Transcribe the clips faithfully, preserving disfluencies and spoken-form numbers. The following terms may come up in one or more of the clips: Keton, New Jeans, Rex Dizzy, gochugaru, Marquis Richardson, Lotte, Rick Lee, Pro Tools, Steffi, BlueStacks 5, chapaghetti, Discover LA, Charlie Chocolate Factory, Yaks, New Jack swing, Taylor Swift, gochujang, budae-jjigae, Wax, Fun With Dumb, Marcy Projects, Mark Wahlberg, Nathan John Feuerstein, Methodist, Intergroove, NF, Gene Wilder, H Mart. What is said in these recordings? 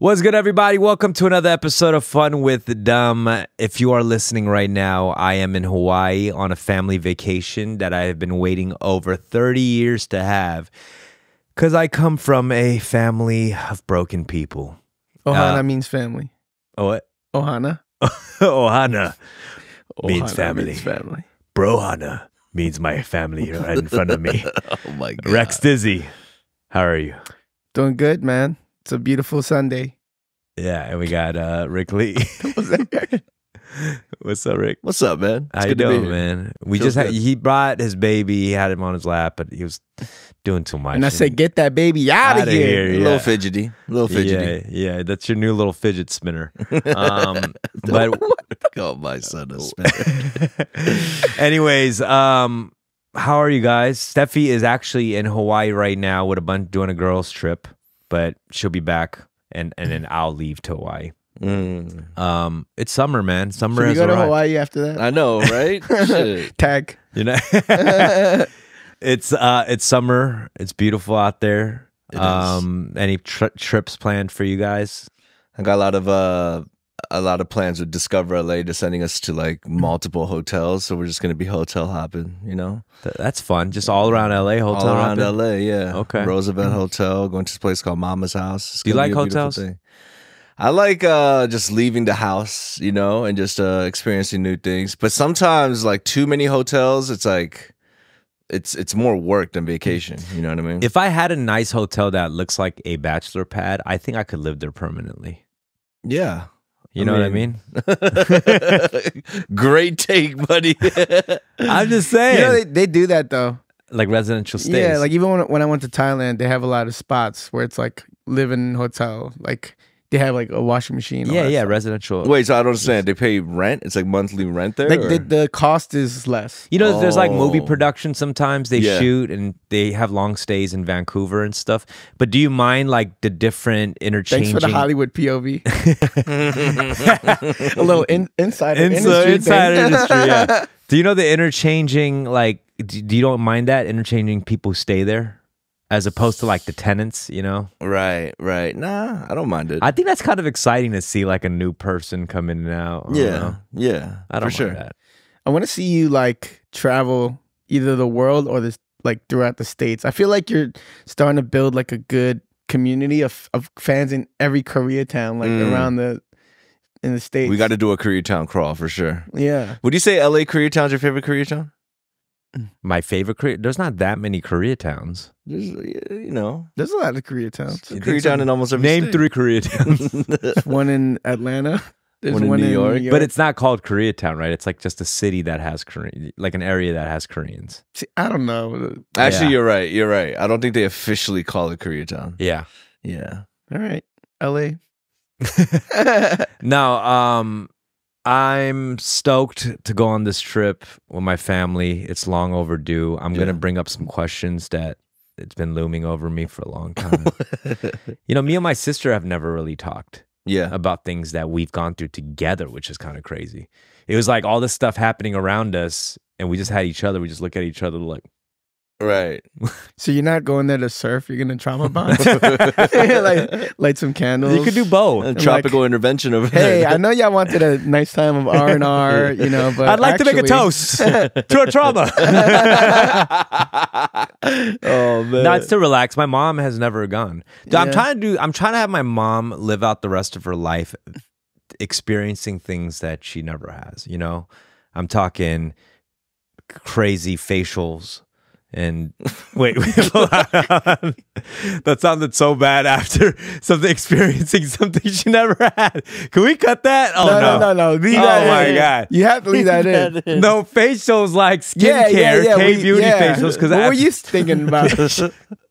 What's good, everybody? Welcome to another episode of Fun With Dumb. If you are listening right now, I am in Hawaii on a family vacation that I have been waiting over thirty years to have because I come from a family of broken people. Ohana uh, means family. Oh, what? Ohana. Ohana, Ohana means family. Means family. Brohana means my family right in front of me. Oh, my God. Rex Dizzy, how are you? Doing good, man. It's a beautiful Sunday. Yeah, and we got uh, Rick Lee. What's up, Rick? What's up, man? It's How good you doing, man? We Feels just had, he brought his baby. He had him on his lap, but he was doing too much. And I said, "Get that baby out of here!" here yeah. A little fidgety, a little fidgety. Yeah, yeah, that's your new little fidget spinner. Um, but call my son a spinner. Anyways, um, how are you guys? Steffi is actually in Hawaii right now with a bunch doing a girls' trip. But she'll be back, and and then I'll leave to Hawaii. Mm. Um, it's summer, man. Summer is arrived. Should we go to Hawaii after that? I know, right? Tag, you know. It's uh, it's summer. It's beautiful out there. It um, is. Any tri trips planned for you guys? I got a lot of uh, a lot of plans with Discover L A. Just sending us to like multiple hotels, so we're just gonna be hotel hopping. You know, Th that's fun. Just all around L A. Hotel all around hopping? L A. Yeah. Okay. Roosevelt Hotel. Going to this place called Mama's House. It's Do you like hotels? Thing. I like uh, just leaving the house, you know, and just uh, experiencing new things. But sometimes, like too many hotels, it's like it's it's more work than vacation. You know what I mean? If I had a nice hotel that looks like a bachelor pad, I think I could live there permanently. Yeah. You know I mean, what I mean? Great take, buddy. I'm just saying. You know, they, they do that, though. Like residential stays. Yeah, like even when, when I went to Thailand, they have a lot of spots where it's like live-in hotel. Like they have like a washing machine. Yeah, yeah, stuff. Residential. Wait, so I don't understand. They pay rent? It's like monthly rent there? Like the, the cost is less. You know, oh. There's like movie production sometimes. They yeah. shoot and they have long stays in Vancouver and stuff. But do you mind like the different interchanging? Thanks for the Hollywood P O V. A little in, insider Ins industry. Insider thing. Industry, yeah. Do you know the interchanging, like, do, do you don't mind that? Interchanging people who stay there? As opposed to like the tenants, you know? Right, right. Nah, I don't mind it. I think that's kind of exciting to see like a new person come in and out. Yeah, know. yeah. I don't for mind sure. that. I want to see you like travel either the world or this like throughout the states. I feel like you're starting to build like a good community of of fans in every Koreatown, like mm. around the in the states. We got to do a Koreatown crawl for sure. Yeah. Would you say L A Koreatown's your favorite Koreatown? My favorite Korea. There's not that many Koreatowns. There's, you know, there's a lot of Koreatowns. Koreatown in almost every name state. Three Koreatowns. One in Atlanta. There's one, in, one New in New York. But it's not called Koreatown, right? It's like just a city that has Korean, like an area that has Koreans. See, I don't know. Actually, yeah. you're right. You're right. I don't think they officially call it Koreatown. Yeah. Yeah. All right. L A. No. Um. I'm stoked to go on this trip with my family. It's long overdue. I'm yeah. going to bring up some questions that it's been looming over me for a long time. You know, me and my sister have never really talked yeah. about things that we've gone through together, which is kind of crazy. It was like all this stuff happening around us, and we just had each other. We just look at each other like... Right. So you're not going there to surf. You're going to trauma bond. Like, light some candles. You could do both. A tropical like, intervention over hey, there. Hey, I know y'all wanted a nice time of R and R, you know, but I'd like actually... to make a toast to a trauma. Oh, man. No, it's to relax. My mom has never gone. I'm yeah. trying to do, I'm trying to have my mom live out the rest of her life experiencing things that she never has, you know? I'm talking crazy facials. And wait, wait that sounded so bad after something experiencing something she never had. Can we cut that? Oh no, no, no, no. no. Leave oh that my in. God, you have to leave that in. That in. No facials like skincare, yeah, yeah, yeah. K beauty yeah. facials. Because what were you thinking about?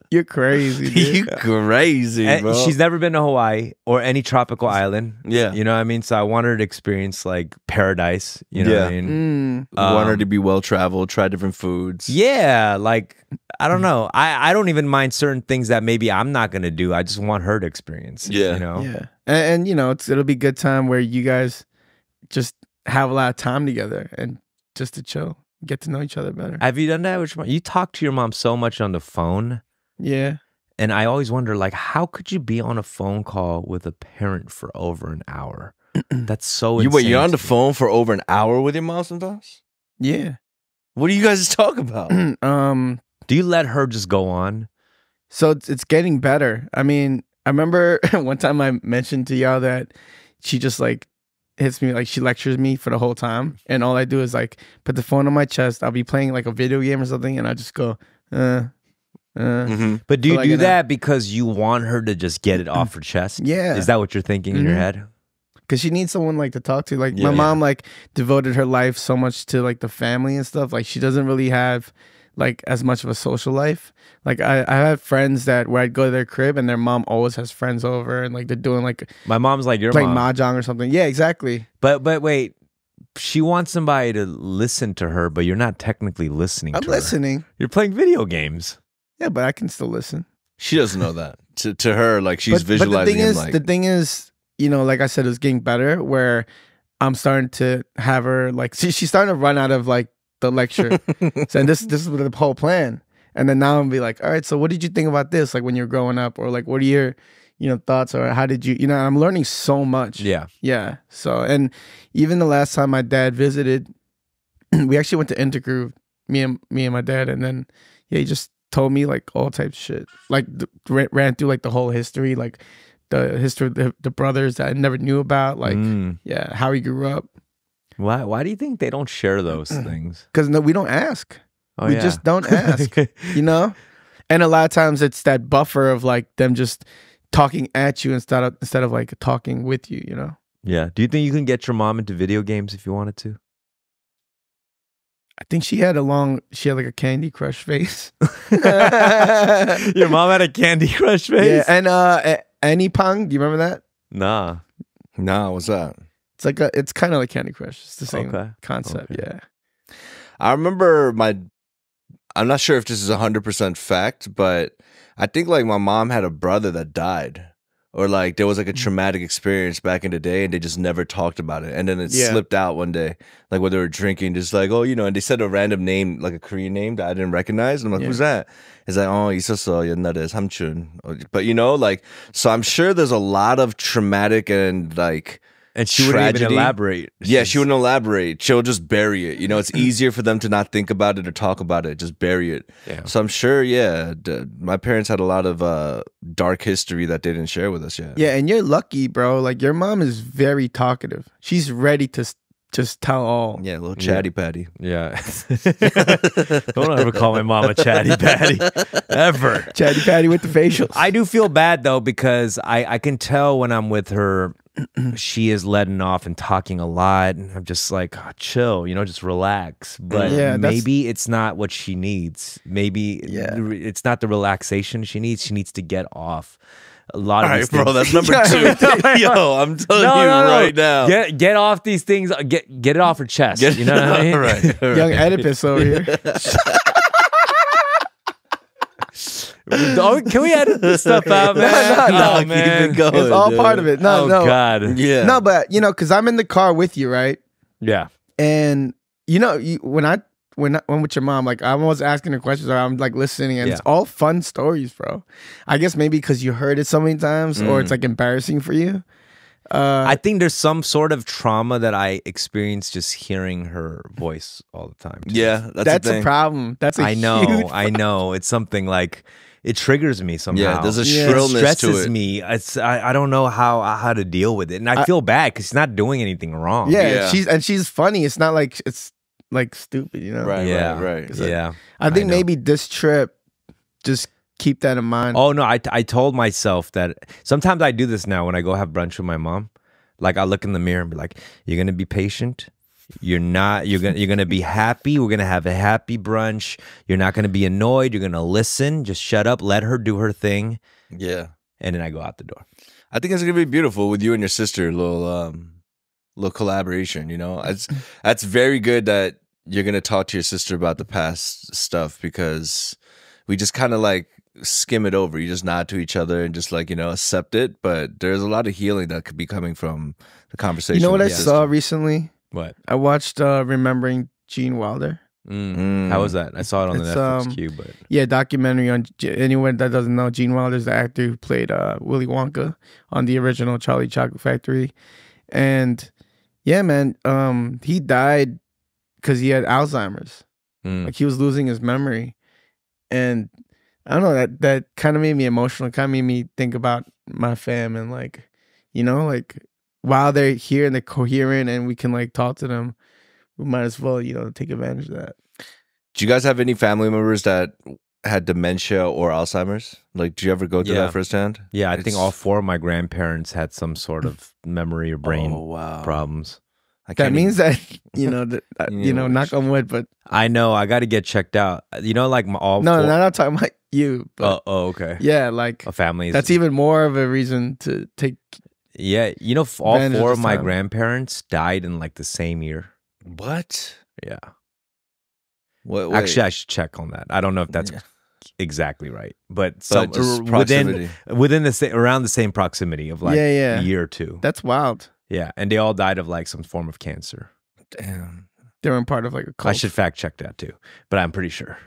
You're crazy. Dude. You crazy, bro. And she's never been to Hawaii or any tropical island. Yeah, you know what I mean. So I want her to experience like paradise. You know yeah. what I mean. Mm. Um, want her to be well traveled, try different foods. Yeah, like I don't know. I I don't even mind certain things that maybe I'm not gonna do. I just want her to experience. Yeah, you know. Yeah, and, and you know it's, it'll be a good time where you guys just have a lot of time together and just to chill, get to know each other better. Have you done that with your mom? You talk to your mom so much on the phone. Yeah, And I always wonder, like, how could you be on a phone call with a parent for over an hour? That's so insane. You, wait, you're on the phone for over an hour with your mom sometimes? Yeah. What do you guys talk about? um, do you let her just go on? So it's, it's getting better. I mean, I remember one time I mentioned to y'all that she just, like, hits me, like, she lectures me for the whole time. And all I do is, like, put the phone on my chest. I'll be playing, like, a video game or something, and I just go, uh... Uh, mm-hmm. But do you like do that a, because you want her to just get it off her chest? Yeah. Is that what you're thinking mm-hmm. in your head? Because she needs someone like to talk to. Like yeah, my yeah. mom like devoted her life so much to like the family and stuff. Like she doesn't really have like as much of a social life. Like I, I have friends that where I'd go to their crib and their mom always has friends over and like they're doing like my mom's like your playing mom. mahjong or something. Yeah, exactly. But but wait. She wants somebody to listen to her, but you're not technically listening I'm to listening. her. You're playing video games. Yeah, but I can still listen. She doesn't know that. to to her, like she's but, visualizing. But the thing him, is, like... the thing is, you know, like I said, it's getting better. Where I'm starting to have her like she, she's starting to run out of like the lecture. so and this this is the whole plan. And then now I'm be like, all right, so what did you think about this? Like when you're growing up, or like what are your, you know, thoughts, or how did you, you know? And I'm learning so much. Yeah, yeah. So and even the last time my dad visited, we actually went to Intergroove, me and me and my dad, and then yeah, he just. told me like all types of shit, like th ran through like the whole history, like the history of the, the brothers that I never knew about, like mm. yeah, how he grew up. Why? Why do you think they don't share those things? Because no, we don't ask. Oh, we yeah. just don't ask, you know. And a lot of times it's that buffer of like them just talking at you instead of instead of like talking with you, you know. Yeah. Do you think you can get your mom into video games if you wanted to? I think she had a long, she had like a Candy Crush face. Your mom had a Candy Crush face? Yeah, and uh, Annie Peng, do you remember that? Nah. Nah, what's that? It's like, a, it's kind of like Candy Crush. It's the same okay. concept, okay. yeah. I remember my, I'm not sure if this is one hundred percent fact, but I think like my mom had a brother that died. Or like there was like a traumatic experience back in the day and they just never talked about it. And then it yeah. slipped out one day, like when they were drinking, just like, oh, you know, and they said a random name, like a Korean name that I didn't recognize. And I'm like, yeah. who's that? It's like, oh, Isoso, your nut is Hamchun. But you know, like, so I'm sure there's a lot of traumatic and like, and she wouldn't even elaborate. Yeah, she wouldn't elaborate. She'll just bury it. You know, it's easier for them to not think about it or talk about it. Just bury it. Yeah. So I'm sure, yeah, my parents had a lot of uh, dark history that they didn't share with us yet. Yeah, and you're lucky, bro. Like, your mom is very talkative. She's ready to just tell all. Yeah, a little chatty yeah. patty. Yeah. Don't ever call my mom a chatty patty. Ever. Chatty patty with the facials. I do feel bad, though, because I, I can tell when I'm with her... she is letting off and talking a lot, and I'm just like, oh, chill, you know, just relax. But yeah, maybe it's not what she needs. Maybe yeah. it's not the relaxation she needs. She needs to get off. A lot All of these right, bro, that's number two. Yo, I'm telling no, you no, no. right now. Get get off these things. Get get it off her chest. Get, you know what I mean? All right, all right. Young Oedipus over here. Oh, can we edit this stuff out, man? No, no, no, oh, man. Keep it going, it's all dude. part of it. No, oh, no. God. Yeah. No, but you know, because I'm in the car with you, right? Yeah. And you know, you, when I when I, when with your mom, like I'm always asking her questions, or I'm like listening, and yeah. it's all fun stories, bro. I guess maybe because you heard it so many times, mm. or it's like embarrassing for you. Uh, I think there's some sort of trauma that I experience just hearing her voice all the time. Too. Yeah, that's, that's a, a problem. That's a I know, huge problem. I know. It's something like. It triggers me somehow. Yeah, there's a yeah. shrillness it to it. Stresses me. It's, I I don't know how how to deal with it, and I, I feel bad because she's not doing anything wrong. Yeah, yeah. And she's and she's funny. It's not like it's like stupid, you know? Right. Yeah. Right. right. Yeah. I, I think I maybe this trip, just keep that in mind. Oh no, I I told myself that sometimes I do this now when I go have brunch with my mom. Like I look in the mirror and be like, "You're gonna be patient." You're not. You're gonna. You're gonna be happy. We're gonna have a happy brunch. You're not gonna be annoyed. You're gonna listen. Just shut up. Let her do her thing. Yeah. And then I go out the door. I think it's gonna be beautiful with you and your sister. Little um, little collaboration. You know, it's that's very good that you're gonna talk to your sister about the past stuff because we just kind of like skim it over. You just nod to each other and just like you know accept it. But there's a lot of healing that could be coming from the conversation. You know what I saw recently? What? I watched uh, Remembering Gene Wilder. Mm. How was that? I saw it on it's, the Netflix um, queue, but yeah, documentary on anyone that doesn't know. Gene Wilder is the actor who played uh, Willy Wonka on the original Charlie Chocolate Factory, and yeah, man, um, he died because he had Alzheimer's. Mm. Like he was losing his memory, and I don't know, that that kind of made me emotional. Kind of made me think about my fam and like, you know, like while they're here and they're coherent and we can like talk to them, we might as well, you know, take advantage of that. Do you guys have any family members that had dementia or Alzheimer's? Like, do you ever go through yeah. that firsthand? Yeah, I it's... think all four of my grandparents had some sort of memory or brain oh, wow. problems. I that means even... that, you know, that, you, you know, know knock on wood, but... I know, I got to get checked out. You know, like my all No, four... no, not talking about you. But oh, oh, okay. Yeah, like... A family's... That's even more of a reason to take... Yeah, you know, all four of my time. grandparents died in like the same year. What? Yeah. What? Wait. Actually, I should check on that. I don't know if that's yeah. exactly right, but, but some, within within the same around the same proximity of like yeah, yeah. a year or two. That's wild. Yeah, and they all died of like some form of cancer. Damn, they were in part of like a cult. I should fact check that too, but I'm pretty sure.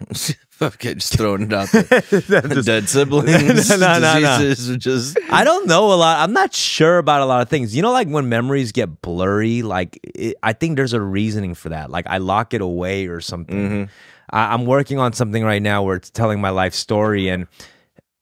Okay, just throwing it out there. Just, dead siblings, no, no, no, diseases, no. Just I don't know a lot. I'm not sure about a lot of things. You know, like when memories get blurry, like it, I think there's a reasoning for that. Like I lock it away or something. Mm -hmm. I, I'm working on something right now where it's telling my life story, and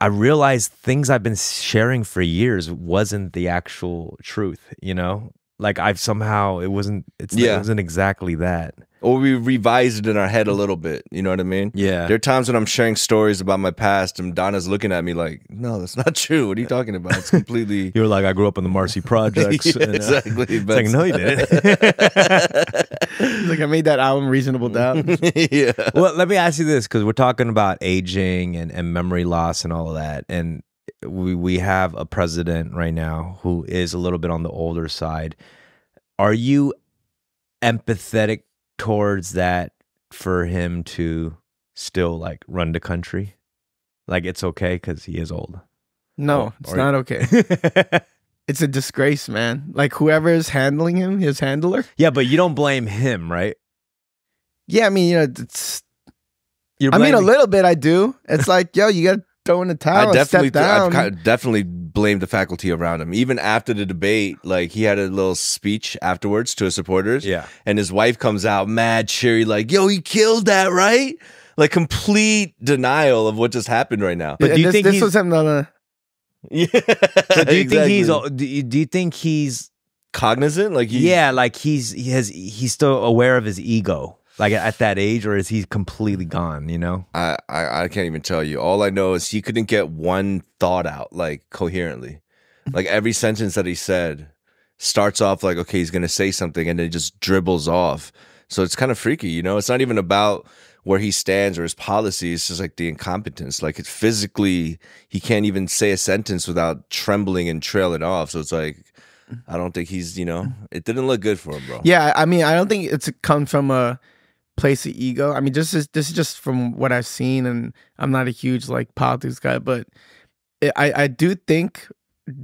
I realized things I've been sharing for years wasn't the actual truth. You know, like I've somehow it wasn't. It's, yeah. It wasn't exactly that. Or we revise it in our head a little bit. You know what I mean? Yeah. There are times when I'm sharing stories about my past and Donna's looking at me like, no, that's not true. What are you talking about? It's completely... You were like, I grew up in the Marcy Projects. Yeah, and, uh, exactly. But... It's like, no, you didn't. It's like, I made that album Reasonable Doubt. Yeah. Well, let me ask you this, because we're talking about aging and, and memory loss and all of that. And we, we have a president right now who is a little bit on the older side. Are you empathetic towards that for him to still like run the country? Like it's okay because he is old? No, or, it's or not okay. It's a disgrace, man. Like whoever is handling him, his handler. Yeah, but you don't blame him, right? Yeah, I mean, you know, it's... You're I mean, a little bit I do. It's like, yo, you gotta throw in the towel. I definitely, step down. I definitely blame the faculty around him. Even after the debate, like he had a little speech afterwards to his supporters. Yeah, and his wife comes out mad, cheery, like, "Yo, he killed that, right?" Like complete denial of what just happened right now. But do you this, think this he's... was him? No, no. Yeah. But do you exactly. think he's? Do you, do you think he's cognizant? Like, he's... yeah, like he's he has he's still aware of his ego. Like at that age, or is he completely gone, you know? I, I, I can't even tell you. All I know is he couldn't get one thought out, like, coherently. Like, every sentence that he said starts off like, okay, he's going to say something, and then it just dribbles off. So it's kind of freaky, you know? It's not even about where he stands or his policies. It's just like the incompetence. Like, it's physically, he can't even say a sentence without trembling and trailing off. So it's like... I don't think he's, you know... It didn't look good for him, bro. Yeah, I mean, I don't think it's come from a... place of ego. I mean, this is this is just from what I've seen, and I'm not a huge like politics guy, but it, I I do think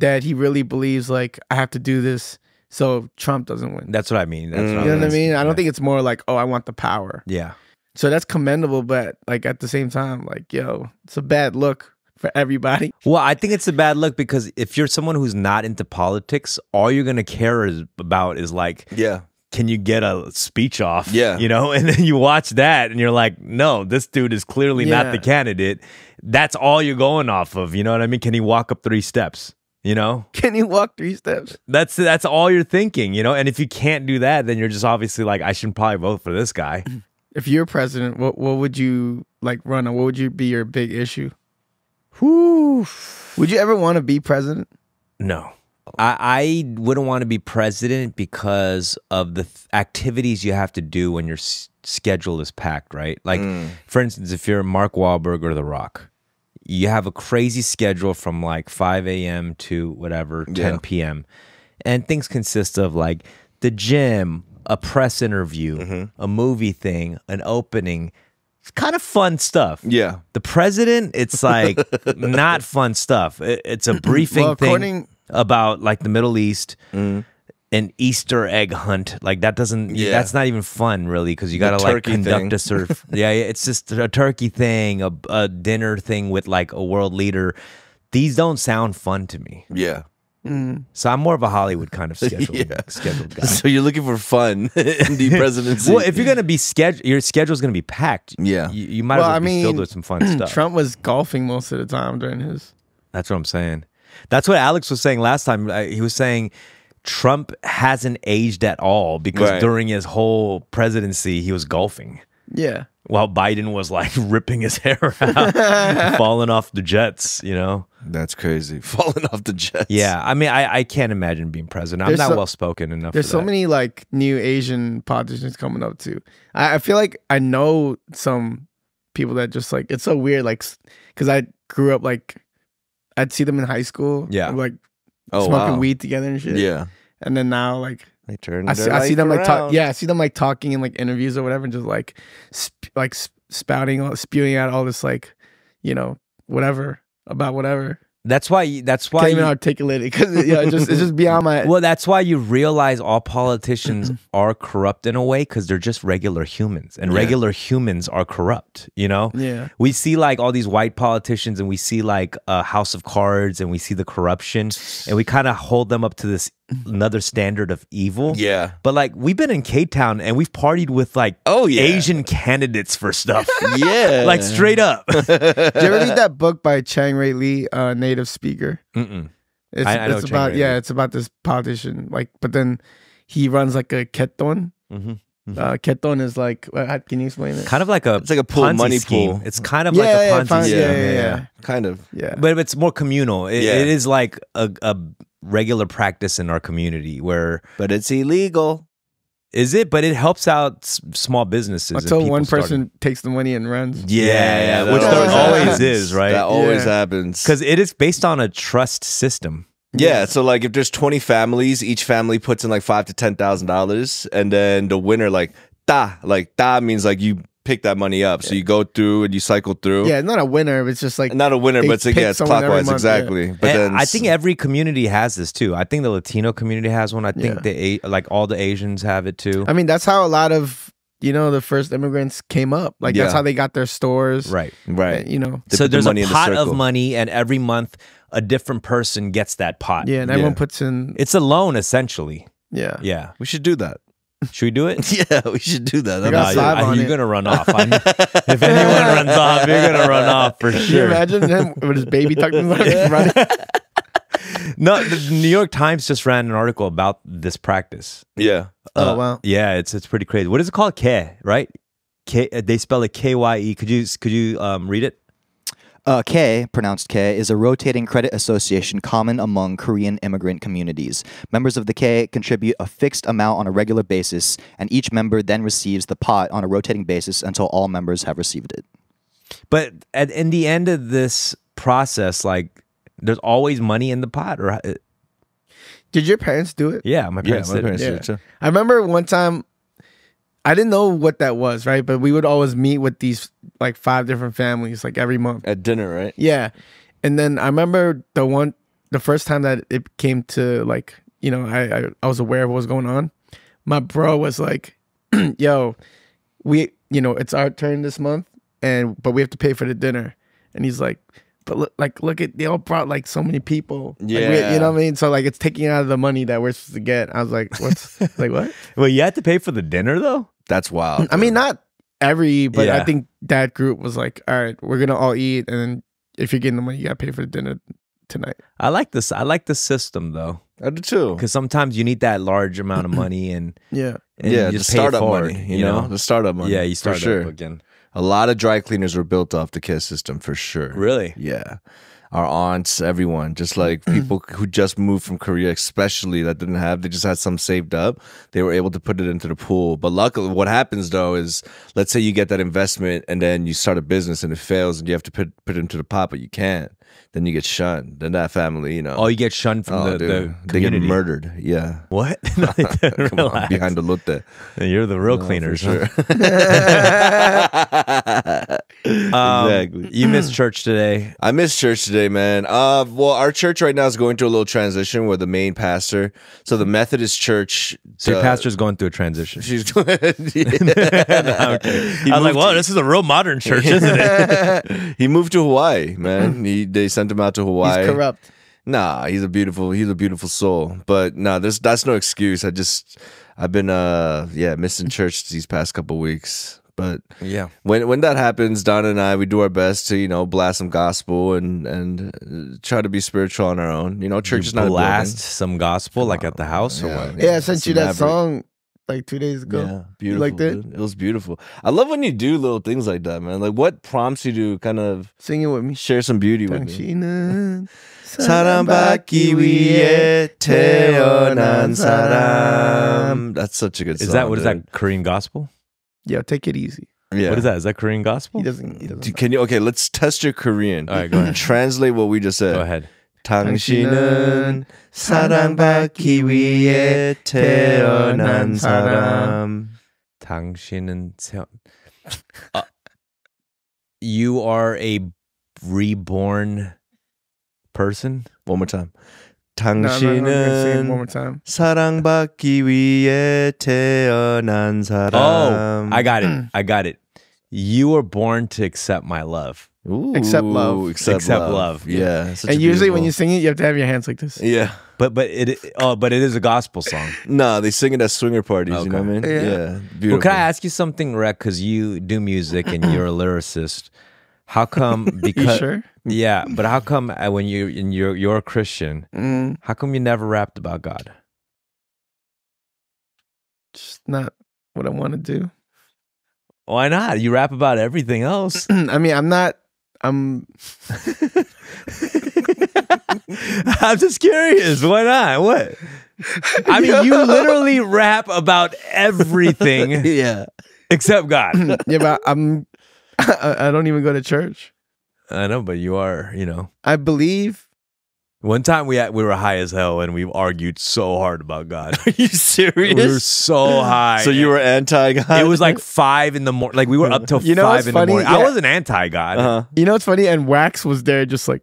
that he really believes like I have to do this so Trump doesn't win. That's what I mean. That's mm. what you know what I mean. I don't yeah. think it's more like, oh, I want the power. Yeah. So that's commendable, but like at the same time, like yo, it's a bad look for everybody. Well, I think it's a bad look because if you're someone who's not into politics, all you're gonna care is about is like yeah. can you get a speech off? Yeah. You know, and then you watch that and you're like, no, this dude is clearly yeah. not the candidate. That's all you're going off of. You know what I mean? Can he walk up three steps? You know? Can he walk three steps? That's that's all you're thinking, you know? And if you can't do that, then you're just obviously like, I shouldn't probably vote for this guy. If you're president, what what would you like run on? What would you be your big issue? Whew. Would you ever want to be president? No. I, I wouldn't want to be president because of the th activities you have to do when your s schedule is packed, right? Like, mm. for instance, if you're Mark Wahlberg or The Rock, you have a crazy schedule from like five A M to whatever, ten P M And things consist of like the gym, a press interview, mm-hmm. a movie thing, an opening. It's kind of fun stuff. Yeah. The president, it's like not fun stuff. It, it's a briefing well, thing. About like the Middle East, mm. an Easter egg hunt. Like that doesn't, yeah. that's not even fun really, because you got to like conduct thing. a surf. yeah, it's just a turkey thing, a, a dinner thing with like a world leader. These don't sound fun to me. Yeah. Mm. So I'm more of a Hollywood kind of scheduled, yeah. scheduled guy. So you're looking for fun in the presidency. Well, if you're going to be scheduled, your schedule's going to be packed. Yeah. You, you might well, as well I be mean, filled with some fun stuff. Trump was golfing most of the time during his. That's what I'm saying. That's what Alex was saying last time. He was saying Trump hasn't aged at all because right. during his whole presidency, he was golfing. Yeah. While Biden was like ripping his hair out, falling off the jets, you know? That's crazy. Falling off the jets. Yeah. I mean, I, I can't imagine being president. There's I'm not so, well spoken enough. There's so that. many like new Asian politicians coming up too. I, I feel like I know some people that just like, it's so weird. Like, cause I grew up like, I'd see them in high school. Yeah. Like oh, smoking wow. weed together and shit. Yeah. And then now like, They turn I see, I see them around. like talk, yeah I see them like talking in like interviews or whatever and just like sp like sp spouting spewing out all this like you know whatever about whatever. That's why that's why I can't even you, articulate it because yeah, it just, it's just beyond my head. Well, that's why you realize all politicians are corrupt in a way because they're just regular humans and yeah. regular humans are corrupt, you know? Yeah. We see like all these white politicians and we see like a House of Cards and we see the corruption and we kind of hold them up to this another standard of evil. Yeah. But like we've been in K-Town and we've partied with like oh, yeah. Asian candidates for stuff. yeah. Like straight up. Did you ever read that book by Chang-Rae Lee, uh, Native Speaker? Mm-mm. It's, I, I it's about Chang-Rae. yeah, it's about this politician. Like, but then he runs like a Keton. Mm-hmm. Mm-hmm. Uh, Keton is like, uh, can you explain it? Kind of like a it's like a pool Ponzi money scheme. pool. It's kind of yeah, like yeah, a Ponzi. Yeah, yeah, yeah, yeah, yeah, kind of. Yeah, but it's more communal. It, yeah. it is like a, a regular practice in our community where, but it's illegal. Is it? But it helps out s small businesses. Until one person started. takes the money and runs. Yeah, yeah, yeah which there always happens. is, right? That always yeah. happens. Because it is based on a trust system. Yeah, yeah, so like if there's twenty families, each family puts in like five to ten thousand dollars, and then the winner, like ta, like ta means like you pick that money up. Yeah. So you go through and you cycle through. Yeah, not a winner. But it's just like not a winner, but it's, yeah, it's clockwise, month, exactly. Yeah. But then, I think every community has this too. I think the Latino community has one. I think yeah. the like all the Asians have it too. I mean, that's how a lot of you know the first immigrants came up. Like yeah. that's how they got their stores. Right, right. You know, so there's a pot of money, and every month a different person gets that pot. Yeah, and everyone yeah. puts in. It's a loan, essentially. Yeah. Yeah. We should do that. Should we do it? Yeah, we should do that. No, you're, I, you're gonna run off. I'm, if anyone runs off, you're gonna run off for sure. Can you imagine him with his baby tucked in yeah. running? No, the New York Times just ran an article about this practice. Yeah. Uh, oh wow. Yeah, it's it's pretty crazy. What is it called? Kye, right? K. They spell it K Y E. Could you could you um, read it? Uh, K, pronounced K, is a rotating credit association common among Korean immigrant communities. Members of the K contribute a fixed amount on a regular basis, and each member then receives the pot on a rotating basis until all members have received it. But at in the end of this process, like, there's always money in the pot, or uh, did your parents do it? Yeah, my parents yeah, my did. Parents yeah. did it, so. I remember one time. I didn't know what that was, right? But we would always meet with these like five different families like every month. At dinner, right? Yeah. And then I remember the one the first time that it came to like, you know, I I, I was aware of what was going on. My bro was like, yo, we you know, it's our turn this month and but we have to pay for the dinner. And he's like, but look, like look at they all brought like so many people. Yeah, like, we, you know what I mean. So like it's taking out of the money that we're supposed to get. I was like, what's like what? Well, you had to pay for the dinner though. That's wild. I mean, not every, but yeah. I think that group was like, all right, we're gonna all eat, and then if you're getting the money, you gotta pay for the dinner tonight. I like this. I like the system though. I do too. Because sometimes you need that large amount of money, and yeah, and yeah, you just the startup forward, money. You, you know? know, the startup money. Yeah, you start sure. up again. A lot of dry cleaners were built off the K I S S system for sure. Really? Yeah. Our aunts, everyone, just like people who just moved from Korea, especially that didn't have, they just had some saved up. They were able to put it into the pool. But luckily, what happens though is, let's say you get that investment and then you start a business and it fails and you have to put, put it into the pot, but you can't. Then you get shunned. Then that family, you know. Oh, you get shunned from oh, the, the community. They get murdered. Yeah. What? No, come on, behind the Lotte. You're the real no, cleaners. For sure. Huh? Um, exactly. You missed church today. I missed church today, man. Uh, well, our church right now is going through a little transition with the main pastor. So the Methodist church. So the, your pastor's going through a transition. She's going. no, okay. I was like, wow, to, this is a real modern church, isn't it? He moved to Hawaii, man. He, they sent him out to Hawaii. He's corrupt. Nah, he's a beautiful, he's a beautiful soul. But nah, there's that's no excuse. I just, I've been, uh, yeah, missing church these past couple weeks. But yeah, when when that happens, Donna and I, we do our best to, you know, blast some gospel and and try to be spiritual on our own. You know, church you is not blast some gospel like at the house or yeah, what? Yeah, yeah, I sent you that maverick. song like two days ago. Yeah, beautiful. You liked it? Dude. It was beautiful. I love when you do little things like that, man. Like what prompts you to kind of sing it with me, share some beauty with me. That's such a good song. Is that what dude. is that Korean gospel? Yeah, take it easy. Yeah. What is that? Is that Korean gospel? He doesn't, he doesn't Can you okay, let's test your Korean. All right, go ahead. Translate what we just said. Go ahead. 당신은 사랑받기 위해 태어난 사람. 당신은 uh, you are a reborn person? One more time. 당신은 no, no, no, one more time. 사랑받기 위해 태어난 사람. Oh, I got it. I got it. You were born to accept my love. Ooh, accept love. Accept, accept love. love. Yeah. yeah and usually beautiful. when you sing it, you have to have your hands like this. Yeah. But but it oh but it is a gospel song. No, they sing it at swinger parties. Okay. You know what I mean? Yeah. yeah beautiful. Well, can I ask you something, Rec? Because you do music and you're a lyricist. How come? Because you sure? Yeah, but how come when you in your you're a Christian, mm. how come you never rapped about God? Just not what I want to do. Why not? You rap about everything else. I mean, I'm not. I'm. I'm just curious. Why not? What? I mean, you literally rap about everything. Yeah. Except God. Yeah, but I'm. I don't even go to church. I know, but you are, you know. I believe. One time we had, we were high as hell and we argued so hard about God. Are you serious? We were so high. So you were anti-God? It was like five in the morning. Like we were up till you know five in funny? the morning. Yeah. I wasn't anti-God. Uh-huh. You know what's funny? And Wax was there just like.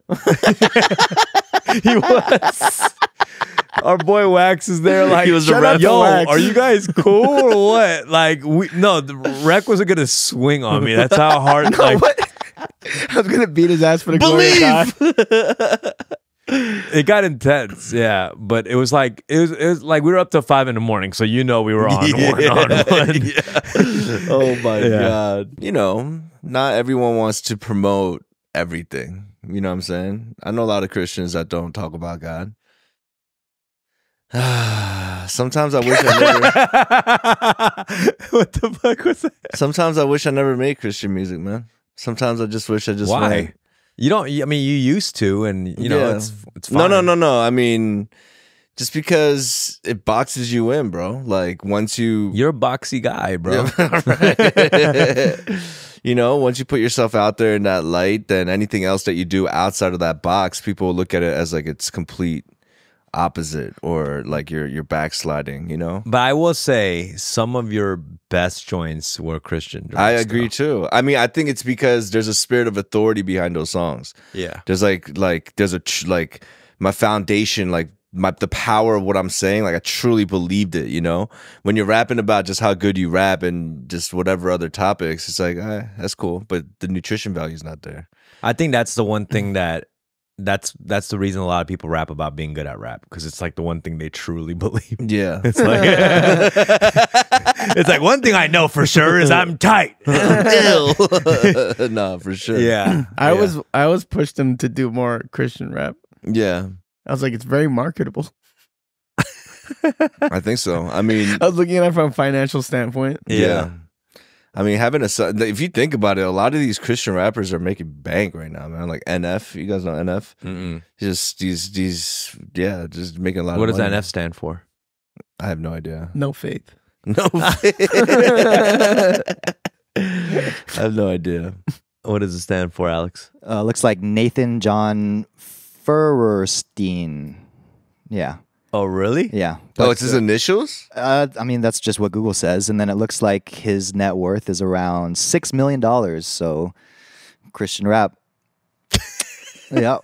He was. Our boy Wax is there like, he was the ref. Yo, are you guys cool or what? Like, we, no, the Rec wasn't going to swing on me. That's how hard. No, like, what? I was going to beat his ass for the glory of God. It got intense, yeah. But it was like, it was, it was like we were up till five in the morning. So, you know, we were on yeah. one, on one. Yeah. Oh, my yeah. God. You know, not everyone wants to promote everything. You know what I'm saying? I know a lot of Christians that don't talk about God. Sometimes I wish I never. What the fuck was that? Sometimes I wish I never made Christian music, man. Sometimes I just wish I just. Why? Made. You don't. I mean, you used to, and you yeah. know, it's it's fine. No, no, no, no. I mean, just because it boxes you in, bro. Like once you, you're a boxy guy, bro. Yeah, right. You know, once you put yourself out there in that light, then anything else that you do outside of that box, people will look at it as like it's complete. Opposite or like you're you're backsliding, you know. But I will say some of your best joints were Christian joints. I agree though. too. I mean, I think it's because there's a spirit of authority behind those songs. Yeah, there's like like there's a like my foundation, like my the power of what I'm saying. Like I truly believed it. You know, when you're rapping about just how good you rap and just whatever other topics, it's like eh, that's cool, but the nutrition value is not there. I think that's the one thing that. That's that's the reason a lot of people rap about being good at rap because it's like the one thing they truly believe. Yeah, it's like it's like one thing I know for sure is I'm tight. Nah, for sure. Yeah, I yeah. was I was pushed them to do more Christian rap. Yeah, I was like, it's very marketable. I think so. I mean, I was looking at it from a financial standpoint. Yeah. yeah. I mean, having a son, if you think about it, a lot of these Christian rappers are making bank right now, man. Like N F, you guys know N F? Mm-mm. Just these, these, yeah, just making a lot what of money. What does N F stand for? I have no idea. No faith. No faith. I have no idea. What does it stand for, Alex? Uh, looks like Nathan John Feuerstein. Yeah. Oh, really? Yeah. Oh, it's his initials? Uh, I mean, that's just what Google says. And then it looks like his net worth is around six million dollars. So Christian rap. Yeah.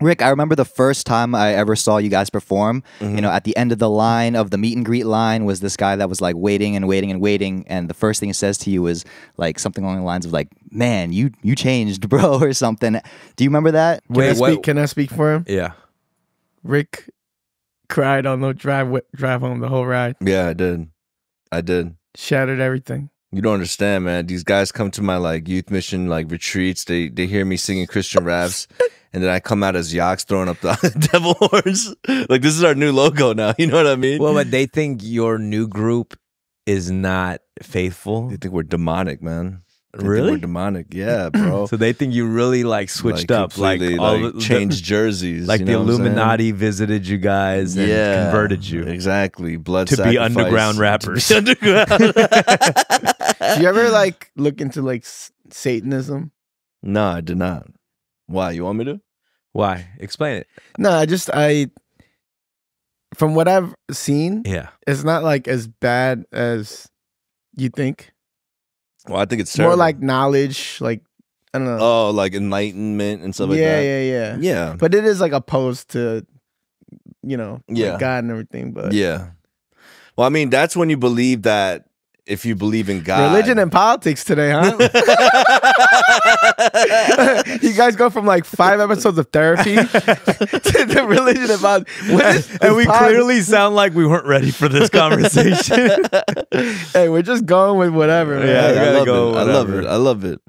Rick, I remember the first time I ever saw you guys perform. Mm-hmm. You know, at the end of the line of the meet and greet line was this guy that was like waiting and waiting and waiting, and the first thing he says to you was like something along the lines of like, "Man, you you changed, bro," or something. Do you remember that? Can Wait, I speak, can I speak for him? Yeah. Rick cried on the drive drive home the whole ride. Yeah, I did. I did. Shattered everything. You don't understand, man. These guys come to my like youth mission like retreats. They they hear me singing Christian raps. And then I come out as Yaks throwing up the devil horns. Like, this is our new logo now. You know what I mean? Well, but they think your new group is not faithful. They think we're demonic, man. They really? Think we're demonic. Yeah, bro. So they think you really, like, switched like, up. Like, all like the, changed jerseys. Like, you know the Illuminati visited you guys and yeah, converted you. Exactly. Blood to sacrifice. Be underground rappers. To be underground. Did you ever, like, look into, like, Satanism? No, I did not. Why? You want me to? Why? Explain it. No, I just, I, from what I've seen, yeah, it's not like as bad as you think. Well, I think it's terrible. More like knowledge, like, I don't know. Oh, like enlightenment and stuff yeah, like that. Yeah, yeah, yeah. Yeah. But it is like opposed to, you know, yeah. like God and everything. But yeah. Well, I mean, that's when you believe that. If you believe in God. Religion and politics today, huh? You guys go from like five episodes of therapy to the religion and politics. And we pod clearly sound like we weren't ready for this conversation. Hey, we're just going with whatever. Man. Yeah, yeah I, love go whatever. I love it. I love it.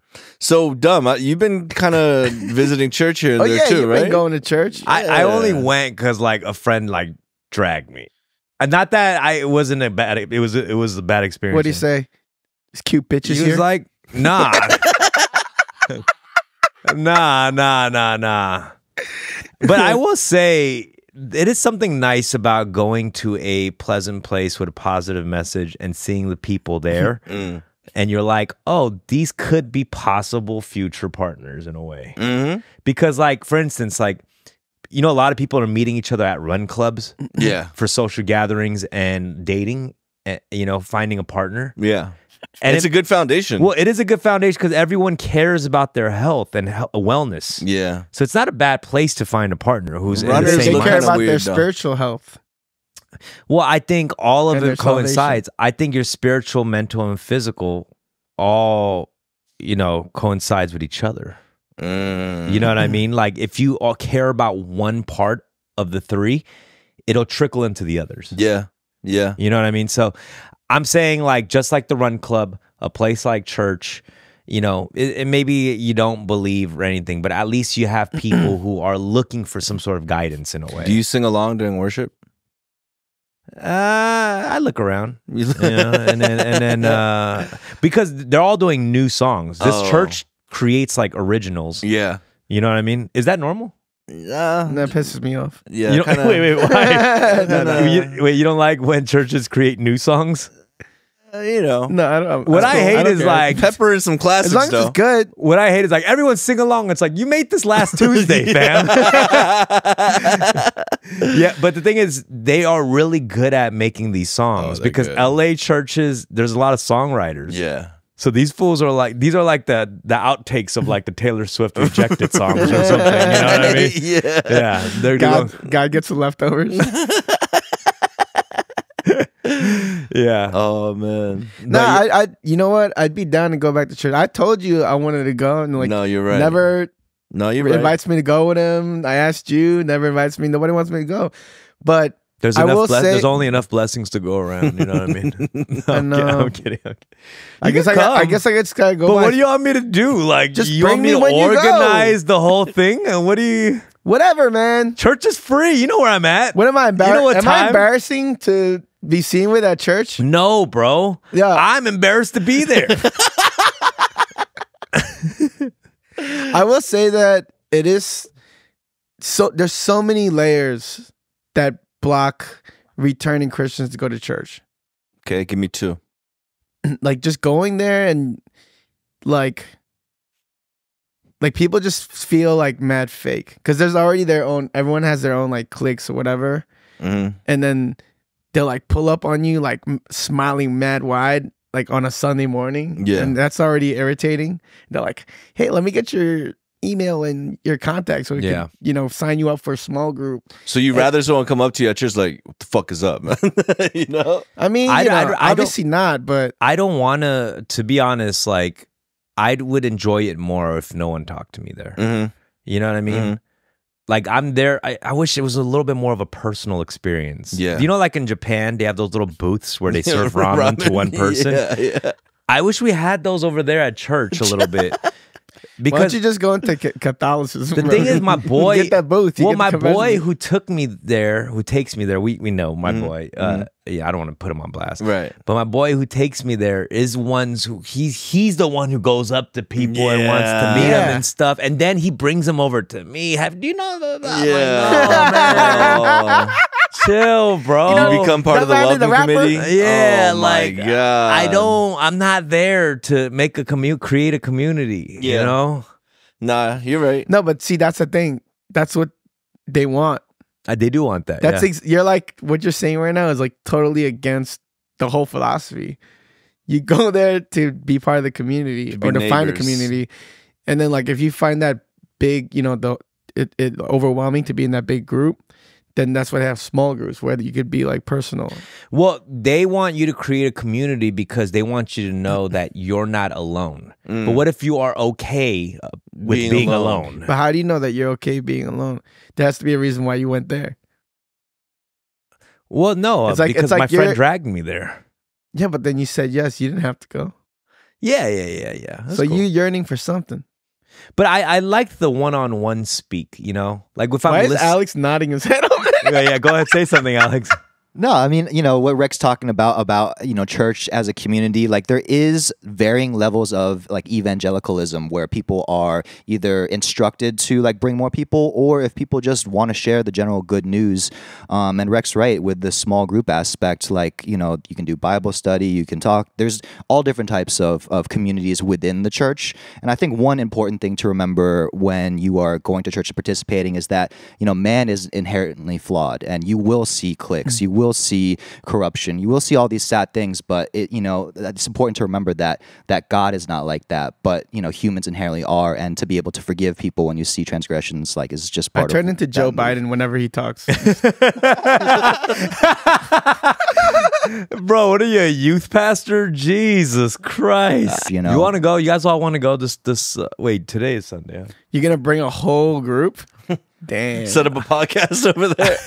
So, Dumb, you've been kind of visiting church here and oh, there yeah, too, right? Been going to church. I, yeah. I only went because like a friend like dragged me. Not that I it wasn't a bad. It was it was a bad experience. What do you say? It's cute bitches. He was like, nah, nah, nah, nah, nah. But I will say, it is something nice about going to a pleasant place with a positive message and seeing the people there, mm. and you're like, oh, these could be possible future partners in a way, mm-hmm. because, like, for instance, like. You know, a lot of people are meeting each other at run clubs yeah. for social gatherings and dating, and, you know, finding a partner. Yeah. And it's it, a good foundation. Well, it is a good foundation because everyone cares about their health and health, wellness. Yeah. So it's not a bad place to find a partner who's Runners, in the same They care about weird, their though. Spiritual health. Well, I think all of and it coincides. Salvation. I think your spiritual, mental, and physical all, you know, coincides with each other. Mm. You know what I mean? Like, if you all care about one part of the three, it'll trickle into the others. Yeah, yeah. You know what I mean? So I'm saying, like, just like the run club, a place like church, you know, it, it maybe you don't believe or anything, but at least you have people who are looking for some sort of guidance in a way. Do you sing along during worship? Uh, I look around, you know, and then, and then uh, because they're all doing new songs. This oh. church creates like originals. Yeah. You know what I mean? Is that normal? Uh, that pisses me off. Yeah. You don't, wait, wait, why? no, no. You, wait, you don't like when churches create new songs? Uh, you know. No, I don't. What I, I hate I is care. Like pepper and some classics. As long as though. It's good. What I hate is like everyone sing along. It's like you made this last Tuesday, fam. Yeah, but the thing is, they are really good at making these songs oh, because good. L A churches, there's a lot of songwriters. Yeah. So these fools are like, these are like the the outtakes of like the Taylor Swift rejected songs or something, you know what I mean? Yeah. Yeah. They're God, God gets the leftovers. Yeah. Oh, man. No, nah, I, I, you know what? I'd be down to go back to church. I told you I wanted to go. And like, no, you're right. Never no, you're right. invites me to go with him. I asked you, never invites me. Nobody wants me to go. But There's, enough say, there's only enough blessings to go around, you know what I mean? No, I know. I'm kidding. I'm kidding. I'm kidding. I, guess I, got, I guess I just gotta go. But by. What do you want me to do? Like, just you bring want me, me to organize the whole thing? And what do you? Whatever, man. Church is free. You know where I'm at. What am I embarrassed? You know what am time? I embarrassing to be seen with at church? No, bro. Yeah, I'm embarrassed to be there. I will say that it is so. There's so many layers that block returning Christians to go to church. Okay, give me two. Like just going there and like like people just feel like mad fake because there's already their own, everyone has their own like cliques or whatever. Mm-hmm. And then they'll like pull up on you like smiling mad wide like on a Sunday morning. Yeah. And that's already irritating. They're like, hey, let me get your email and your contact so we yeah. can, you know, sign you up for a small group. So you'd and, rather someone come up to you at church like, what the fuck is up, man? You know? I mean, I, you know, I, I, obviously I not, but... I don't want to, to be honest, like, I would enjoy it more if no one talked to me there. Mm-hmm. You know what I mean? Mm-hmm. Like, I'm there. I, I wish it was a little bit more of a personal experience. Yeah. You know, like in Japan, they have those little booths where they serve ramen, ramen to one person. Yeah, yeah. I wish we had those over there at church a little bit. Because Why don't you just go into Catholicism? The bro? thing is, my boy, get that booth. You well, my boy who took me there, who takes me there, we we know my mm-hmm. boy. Uh, mm-hmm. Yeah, I don't want to put him on blast, right? But my boy who takes me there is ones who he's he's the one who goes up to people yeah. and wants to meet yeah. them and stuff, and then he brings them over to me. Have do you know? The, the, yeah. Like, oh, chill, bro. You know, become part of the welcome committee. Yeah, oh, like God. I don't. I'm not there to make a commute, create a community. Yeah. You know, nah, you're right. No, but see, that's the thing. That's what they want. I, they do want that. That's yeah. ex you're like what you're saying right now is like totally against the whole philosophy. You go there to be part of the community to or to neighbors. find a community, and then like if you find that big, you know, the it, it overwhelming to be in that big group. Then that's why they have small groups where you could be like personal. Well, they want you to create a community because they want you to know that you're not alone. Mm. But what if you are okay with being, being alone. alone? But how do you know that you're okay being alone? There has to be a reason why you went there. Well, no, it's like, because it's like my friend dragged me there. Yeah, but then you said yes. You didn't have to go. Yeah, yeah, yeah, yeah. That's so cool. You're yearning for something. But I, I like the one-on-one speak, you know? Like if Why I'm is Alex nodding his head over there? Yeah, yeah, go ahead, say something, Alex. No, I mean, you know, what Rex talking about, about, you know, church as a community, like there is varying levels of like evangelicalism where people are either instructed to like bring more people or if people just want to share the general good news. Um, and Rex, right, with the small group aspect, like, you know, you can do Bible study, you can talk. There's all different types of, of communities within the church. And I think one important thing to remember when you are going to church and participating is that, you know, man is inherently flawed and you will see cliques. You will Will see corruption. You will see all these sad things, but it, you know, it's important to remember that that God is not like that. But you know, humans inherently are, and to be able to forgive people when you see transgressions, like is just part. I turn of into Joe move. Biden whenever he talks. Bro, what are you, a youth pastor? Jesus Christ! Uh, you know, you want to go? You guys all want to go? This this uh, wait, today is Sunday. Yeah. You're gonna bring a whole group? Damn! Set up a podcast over there.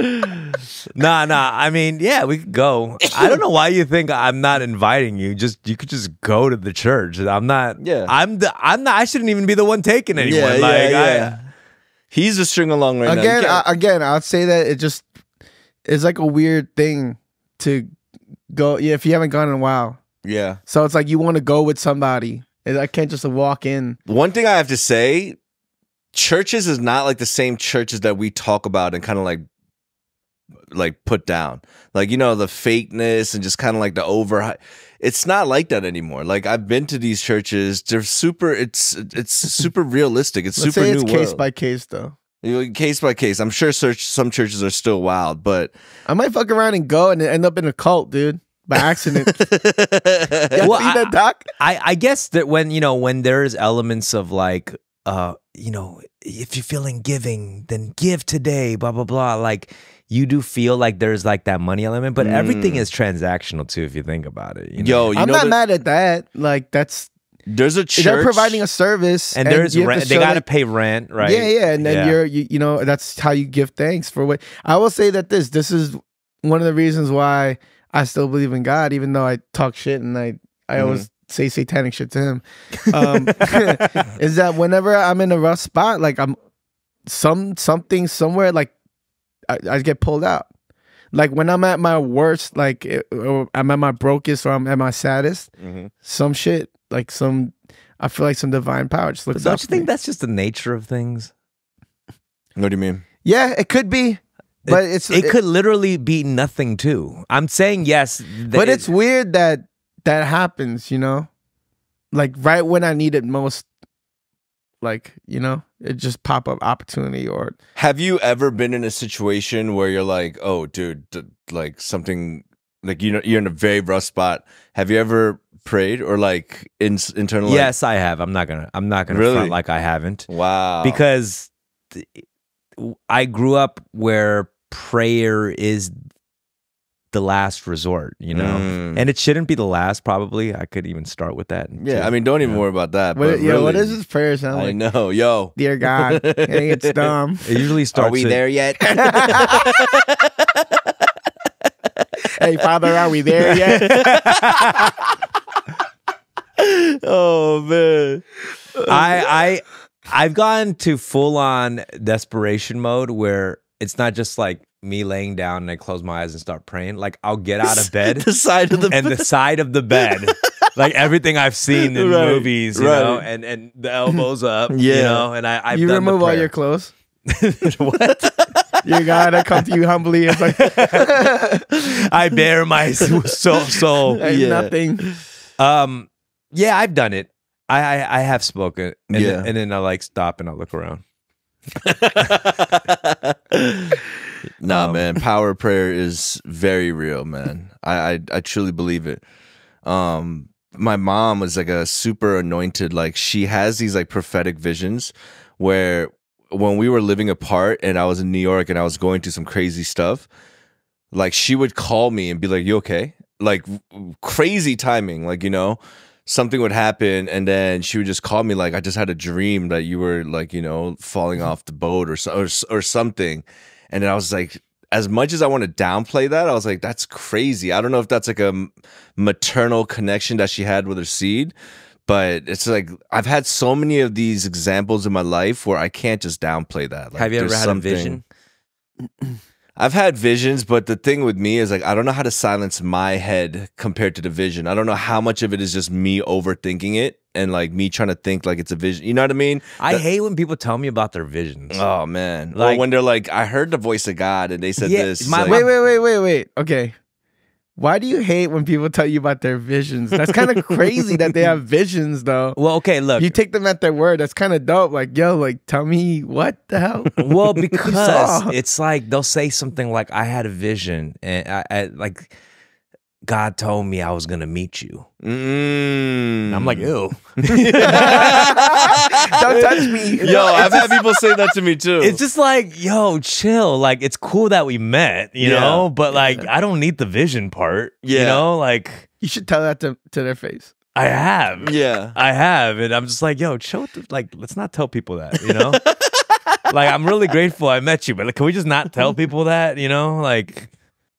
nah nah I mean, yeah, we could go. I don't know why you think I'm not inviting you. Just you could just go to the church. I'm not yeah I'm the I'm not I shouldn't even be the one taking anyone. Yeah, like yeah, yeah. I, he's a string along right again, now I, again I'll say that it just it's like a weird thing to go yeah if you haven't gone in a while. Yeah, so it's like you want to go with somebody. I can't just walk in. One thing I have to say, churches is not like the same churches that we talk about and kind of like like put down, like, you know, the fakeness and just kind of like the over. It's not like that anymore. Like I've been to these churches, they're super it's it's super realistic. It's Let's super say it's new case world. by case though. Case by case. I'm sure some churches are still wild, but I might fuck around and go and end up in a cult, dude. By accident. Well, see that, doc? I, I guess that when you know when there's elements of like uh you know, if you're feeling giving, then give today, blah blah blah. Like you do feel like there's like that money element, but mm. everything is transactional too if you think about it. You know? Yo, you I'm know not mad at that. Like that's there's a church. They're providing a service, and, and there's rent. They gotta that, pay rent, right? Yeah, yeah. And then yeah. you're you, you know that's how you give thanks for what. I will say that this this is one of the reasons why I still believe in God, even though I talk shit and I I mm. always say satanic shit to him. Um, is that whenever I'm in a rough spot, like I'm some something somewhere like. I, I get pulled out. Like when I'm at my worst, like it, or I'm at my brokest or I'm at my saddest, mm-hmm. some shit, like some, I feel like some divine power just looks up. Don't you think me. that's just the nature of things? What do you mean? Yeah, it could be. But it, it's- It, it could literally be nothing too. I'm saying yes. But it's weird that that happens, you know? Like right when I need it most, like, you know? It just pop up opportunity. Or have you ever been in a situation where you're like, oh dude, like something Like, you know, you're in a very rough spot. Have you ever prayed or like in, internal? Yes, I have. I'm not gonna. I'm not gonna really? front like I haven't. Wow. Because I grew up where prayer is the last resort, you know, mm. and it shouldn't be the last. Probably, I could even start with that. Yeah, too, I mean, don't even know? worry about that. What, but yeah, really, what does this prayer sound like? I know, yo, dear God, I think it's dumb. It usually starts. Are we at, there yet? Hey, Father, are we there yet? Oh man, I I I've gone to full on desperation mode where it's not just like me laying down and I close my eyes and start praying. Like, I'll get out of bed the side of the and the side of the bed, like everything I've seen in right, movies, you right. know, and and the elbows up, yeah. you know. And I, I've you done remove the all your clothes. What? You gotta come to you humbly. It's like I bear my soul. soul. Yeah. Nothing. Um. Yeah, I've done it. I I, I have spoken. And yeah. Then, and then I like stop and I look around. Nah, um, man, power prayer is very real, man. I, I I truly believe it. Um, my mom was like a super anointed. Like, she has these like prophetic visions where when we were living apart and I was in New York and I was going through some crazy stuff, like she would call me and be like, "You okay?" Like crazy timing, like, you know, something would happen and then she would just call me like, "I just had a dream that you were like, you know, falling off the boat or or, or something." And then I was like, as much as I want to downplay that, I was like, that's crazy. I don't know if that's like a maternal connection that she had with her seed, but it's like, I've had so many of these examples in my life where I can't just downplay that. Like, have you ever had something... a vision? I've had visions, but the thing with me is like, I don't know how to silence my head compared to the vision. I don't know how much of it is just me overthinking it and like me trying to think like it's a vision. You know what I mean? I that, hate when people tell me about their visions. Oh man. Like, or when they're like, I heard the voice of God and they said yeah, this. My, like, wait, wait, wait, wait, wait. Okay. Why do you hate when people tell you about their visions? That's kind of crazy that they have visions, though. Well, okay, look. You take them at their word. That's kind of dope. Like, yo, like, tell me what the hell? Well, because it's like they'll say something like, I had a vision, and I, I like, God told me I was going to meet you. Mm. And I'm like, ew. Don't touch me. Yo, I've had people say that to me too. It's just like, yo, chill. Like, it's cool that we met, you yeah. know, but like, yeah. I don't need the vision part, yeah. you know, like. You should tell that to, to their face. I have. Yeah. I have. And I'm just like, yo, chill. Like, let's not tell people that, you know. Like, I'm really grateful I met you, but like, can we just not tell people that, you know, like.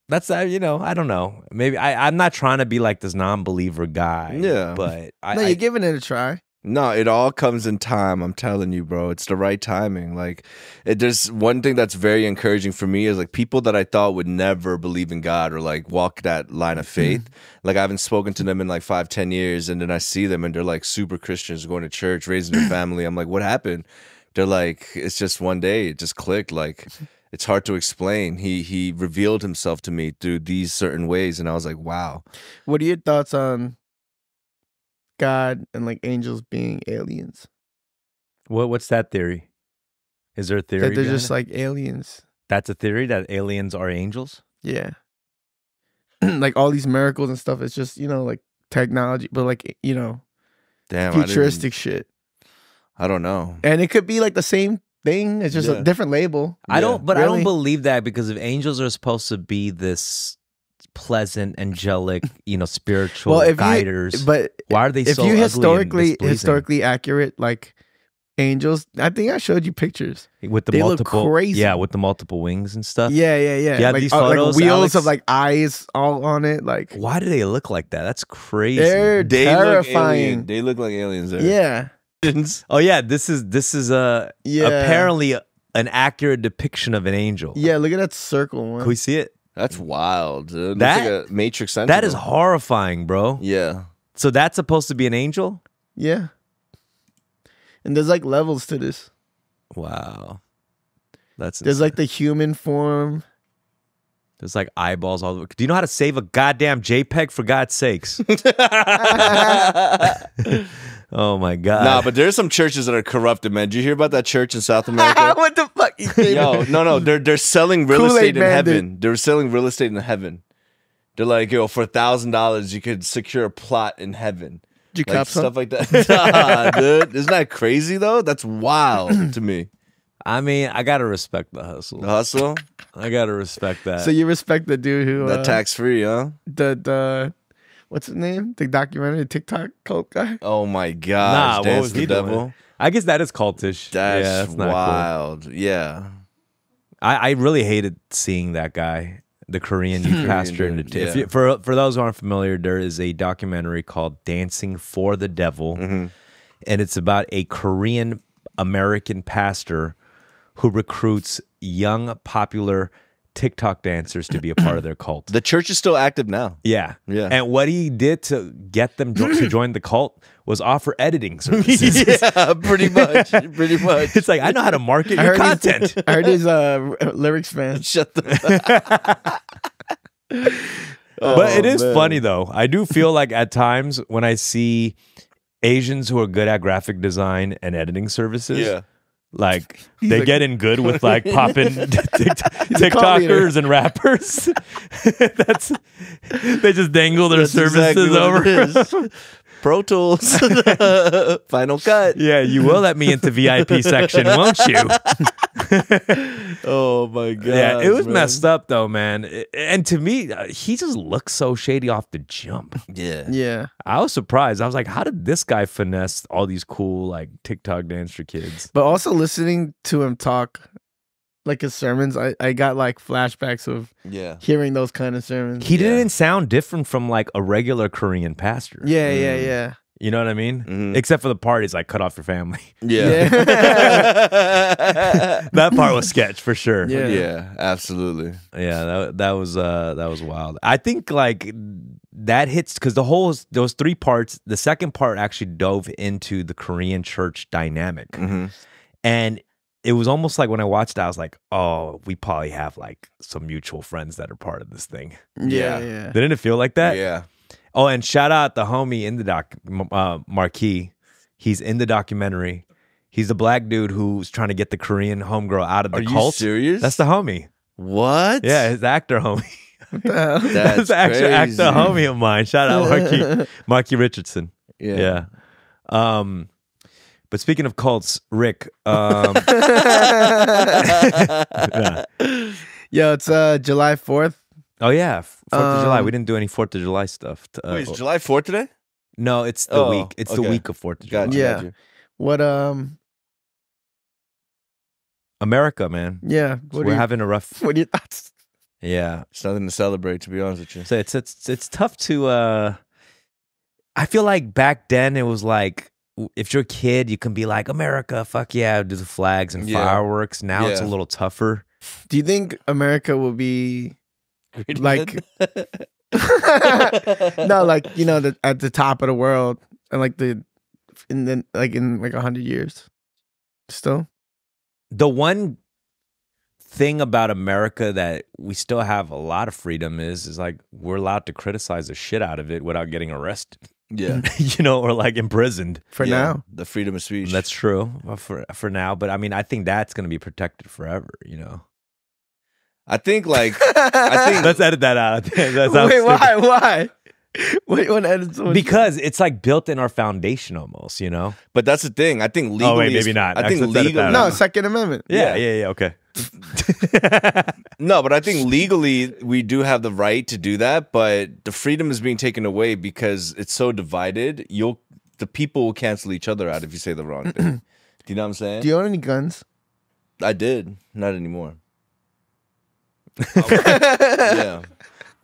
That's, uh, you know, I don't know. Maybe I, I'm not trying to be like this non-believer guy. Yeah. But I, no, you're I, giving it a try. No, it all comes in time. I'm telling you, bro. It's the right timing. Like, it, there's one thing that's very encouraging for me is like people that I thought would never believe in God or like walk that line of faith. Mm-hmm. Like, I haven't spoken to them in like five, ten years. And then I see them and they're like super Christians going to church, raising their family. I'm like, what happened? They're like, it's just one day. It just clicked. Like, it's hard to explain. He he revealed himself to me through these certain ways, and I was like, wow. What are your thoughts on God and like angels being aliens? What what's that theory? Is there a theory? That they're just it? like aliens. That's a theory that aliens are angels? Yeah. Like all these miracles and stuff, it's just, you know, like technology, but like, you know, damn, futuristic I shit. I don't know. And it could be like the same thing. It's just yeah. a different label. I yeah. don't, but really? I don't believe that, because if angels are supposed to be this pleasant, angelic, you know, spiritual well, if guiders, you, but why are they if so you ugly historically historically accurate like angels? I think I showed you pictures with the they multiple, look crazy. yeah, with the multiple wings and stuff. Yeah, yeah, yeah. Yeah, like, these photos, like wheels Alex? of like eyes all on it. Like, why do they look like that? That's crazy. They're they terrifying. Look they look like aliens. There. Yeah. Oh yeah, this is this is a yeah. apparently a, an accurate depiction of an angel. Yeah, look at that circle one. Can we see it? That's wild, dude. That looks like a Matrix Sentinel. That is horrifying, bro. Yeah. So that's supposed to be an angel? Yeah. And there's like levels to this. Wow. That's there's insane. like the human form. There's like eyeballs all the way. Do you know how to save a goddamn JPEG, for God's sakes? Oh my God. Nah, but there's some churches that are corrupted, man. Did you hear about that church in South America? What the fuck? Yo, no, no. They're, they're selling real estate in heaven. They're selling real estate in heaven. They're like, yo, for a thousand dollars, you could secure a plot in heaven. Did you like, cop stuff some? Like that? Nah, dude, isn't that crazy though? That's wild to me. I mean, I gotta respect the hustle. The hustle? I gotta respect that. So you respect the dude who the uh, tax free, huh? The the what's his name? The documentary TikTok cult guy. Oh my gosh! Nah, Dance what was the he devil? Doing? I guess that is cultish. That's, yeah, that's not wild. Cool. Yeah, I, I really hated seeing that guy, the Korean youth pastor. Dude, in the yeah. For for those who aren't familiar, there is a documentary called "Dancing for the Devil," mm-hmm. and it's about a Korean American pastor who recruits young, popular TikTok dancers to be a part of their cult. The church is still active now. Yeah. Yeah. And what he did to get them jo to join the cult was offer editing services. Yeah, pretty much. Pretty much. It's like, I know how to market I your content. I heard his uh, lyrics, man. Shut the oh, But it is man. funny, though. I do feel like at times when I see Asians who are good at graphic design and editing services, yeah. like He's they like, get in good with like popping TikTokers and rappers. That's they just dangle their That's services exactly over Pro Tools, Final Cut. Yeah, you will let me into V I P section, won't you? Oh my god! Yeah, it was man. messed up though, man. And to me, he just looks so shady off the jump. Yeah, yeah. I was surprised. I was like, how did this guy finesse all these cool like TikTok dancer kids? But also listening to him talk, like his sermons, I I got like flashbacks of yeah hearing those kind of sermons. He yeah. didn't sound different from like a regular Korean pastor. Yeah, mm. yeah, yeah. You know what I mean? Mm-hmm. Except for the part is like cut off your family. Yeah. yeah. That part was sketch for sure. Yeah, yeah, absolutely. Yeah, that that was uh that was wild. I think like that hits because the whole those three parts, the second part actually dove into the Korean church dynamic. Mm-hmm. And it was almost like when I watched it, I was like, oh, we probably have like some mutual friends that are part of this thing. Yeah. yeah. Didn't it feel like that? Yeah. Oh, and shout out the homie in the doc, uh, Marquis. He's in the documentary. He's the black dude who's trying to get the Korean homegirl out of the Are cult. Are you serious? That's the homie. What? Yeah, his actor homie. That's, That's the actual actor homie of mine. Shout out Marquis, Marquis Richardson. Yeah. Yeah. Um, but speaking of cults, Rick. Um... yeah. Yo, it's uh, July fourth. Oh, yeah. fourth of July. We didn't do any fourth of July stuff. To, uh, wait, is July fourth today? No, it's the oh, week. It's okay. the week of fourth of July. Gotcha, yeah. Gotcha. What, um... America, man. Yeah. What We're you, having a rough... What are your thoughts? Yeah. It's nothing to celebrate, to be honest with you. So it's, it's, it's tough to... Uh... I feel like back then it was like... If you're a kid, you can be like, America, fuck yeah, do the flags and yeah. fireworks. Now yeah. it's a little tougher. Do you think America will be... Like, no, like you know, the, at the top of the world, and like the, in then like in like a hundred years, still. The one thing about America that we still have a lot of freedom is, is like we're allowed to criticize the shit out of it without getting arrested. Yeah, you know, or like imprisoned for yeah, now. The freedom of speech. That's true well, for for now, but I mean, I think that's gonna be protected forever. You know. I think like I think let's edit that out. That Wait, why? Why? Why you want to edit so much? Because it's like built in our foundation almost, you know. But that's the thing. I think legally. Oh wait, maybe not. I Actually, think legally. No, Second Amendment. Yeah, yeah, yeah. yeah okay. No, but I think legally we do have the right to do that, but the freedom is being taken away because it's so divided. You'll the people will cancel each other out if you say the wrong thing. Do you know what I'm saying? Do you own any guns? I did. Not anymore. Yeah.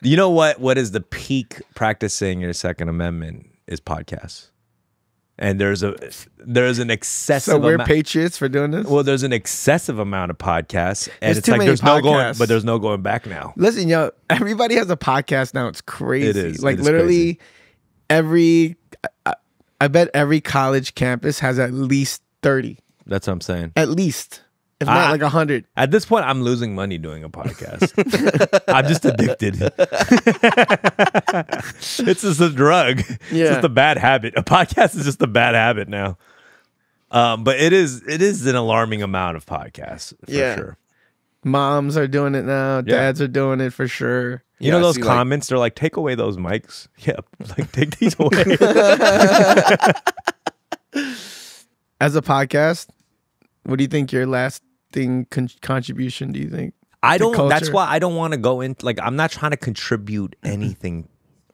You know what what is the peak practicing your Second Amendment is podcasts. And there's a there's an excessive So we're patriots for doing this? Well, there's an excessive amount of podcasts and there's it's like there's podcasts. no going but there's no going back now. Listen, yo, everybody has a podcast now. It's crazy. It is. Like it is literally crazy. every I, I bet every college campus has at least thirty. That's what I'm saying. At least If not I, like a hundred. At this point, I'm losing money doing a podcast. I'm just addicted. It's just a drug. Yeah. It's just a bad habit. A podcast is just a bad habit now. Um, but it is it is an alarming amount of podcasts for yeah. sure. Moms are doing it now. Dads yeah. are doing it for sure. You yeah, know those see, comments? Like, they're like, take away those mics. Yeah, like take these away. As a podcast, what do you think your lasting con contribution? Do you think I don't? Culture? That's why I don't want to go into like I'm not trying to contribute anything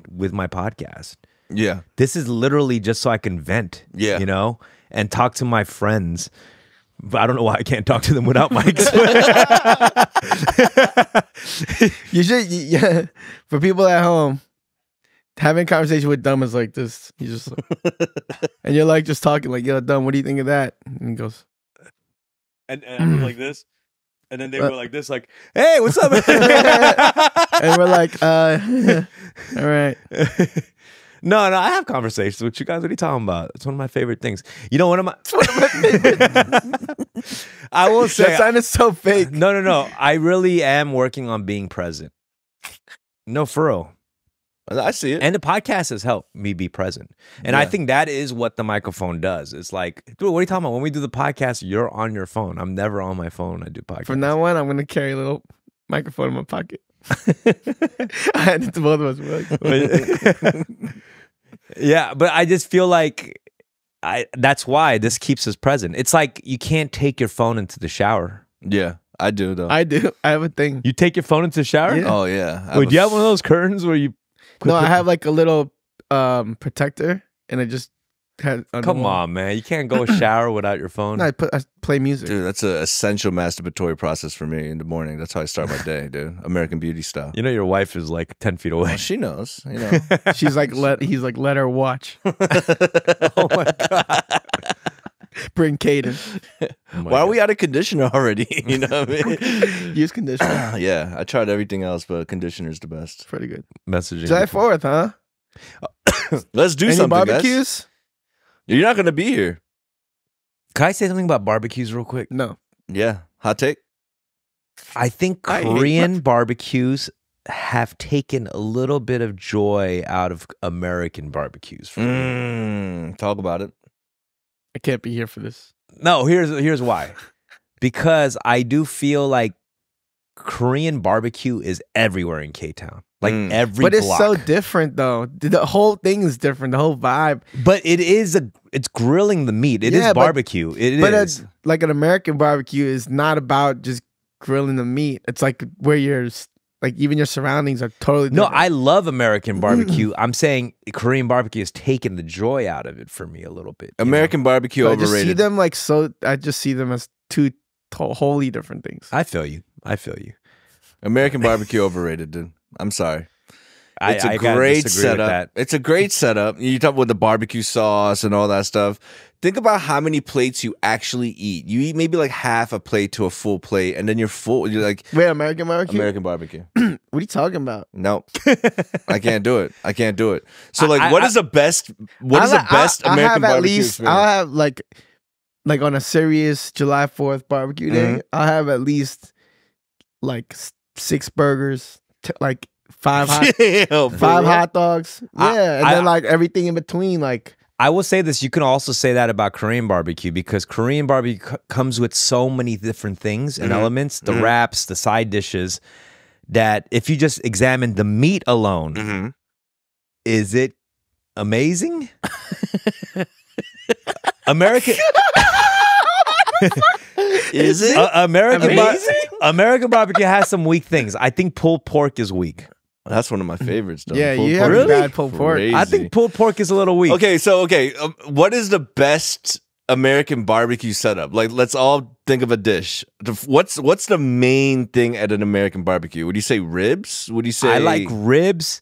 with my podcast. Yeah, this is literally just so I can vent. Yeah, you know, and talk to my friends. But I don't know why I can't talk to them without mics. You should, yeah. For people at home, having a conversation with Dumb is like this. You just, and you're like just talking like, "Yo, Dumb, what do you think of that?" And he goes, and, and I'm like this, and then they what? were like this, like, "Hey, what's up?" And we're like, uh, "All right." No, no, I have conversations with you guys. What are you talking about? It's one of my favorite things. You know, one of my, one of my favorite I will say. That sign is so fake. No, no, no. I really am working on being present. No, for real. I see it. And the podcast has helped me be present. And yeah. I think that is what the microphone does. It's like, dude, what are you talking about? When we do the podcast, you're on your phone. I'm never on my phone. I do podcasts. From now on, I'm going to carry a little microphone in my pocket. I had it to both of us. Yeah, but I just feel like I that's why this keeps us present. It's like you can't take your phone into the shower. Yeah, I do though. I do. I have a thing. You take your phone into the shower? Yeah. Oh yeah. Would you have one of those curtains where you No, I have like a little um protector and I just had Come on, man. You can't go shower without your phone. No, I put I play music. Dude, that's an essential masturbatory process for me in the morning. That's how I start my day, dude. American Beauty style. You know your wife is like ten feet away. Well, she knows. You know. She's like let he's like let her watch. Oh my god. Bring Caden. Oh Why god. are we out of conditioner already? You know what I mean? Use conditioner. Yeah. I tried everything else, but conditioner's the best. Pretty good. Messaging. July fourth, huh? Let's do Any something. Barbecues? Guys? You're not going to be here. Can I say something about barbecues real quick? No. Yeah. Hot take? I think I Korean barbecues have taken a little bit of joy out of American barbecues. For mm, talk about it. I can't be here for this. No, here's, here's why. Because I do feel like Korean barbecue is everywhere in K-Town. Like mm. every But it's block. so different though. The whole thing is different. The whole vibe. But it is a it's grilling the meat. It yeah, is barbecue. But, it but is. But like an American barbecue is not about just grilling the meat. It's like where you're like even your surroundings are totally different. No, I love American barbecue. I'm saying Korean barbecue has taken the joy out of it for me a little bit. American know? barbecue so overrated. I just see them like so I just see them as two wholly different things. I feel you. I feel you. American barbecue overrated, dude. I'm sorry. It's I, a I great setup. It's a great setup. You talk about the barbecue sauce and all that stuff. Think about how many plates you actually eat. You eat maybe like half a plate to a full plate, and then you're full. You're like, wait, American barbecue? American barbecue. What are you talking about? No, I can't do it. I can't do it. So like, I, I, what is the best? What I, is the best I, I, American I have barbecue? At least experience? I'll have like, like on a serious July fourth barbecue day, mm-hmm. I'll have at least like six burgers. T like five hot, yeah, five hot dogs. Yeah, I, and then I, like everything in between. Like I will say this, you can also say that about Korean barbecue because Korean barbecue c comes with so many different things and mm-hmm. elements, the mm-hmm. wraps, the side dishes, that if you just examine the meat alone, mm-hmm. is it amazing? American... Is it uh, American? Bar American barbecue has some weak things. I think pulled pork is weak. That's one of my favorites. Though. Yeah, pulled you pork. have really? bad pulled pork. Crazy. I think pulled pork is a little weak. Okay, so okay, um, what is the best American barbecue setup? Like, let's all think of a dish. What's what's the main thing at an American barbecue? Would you say ribs? Would you say I like ribs?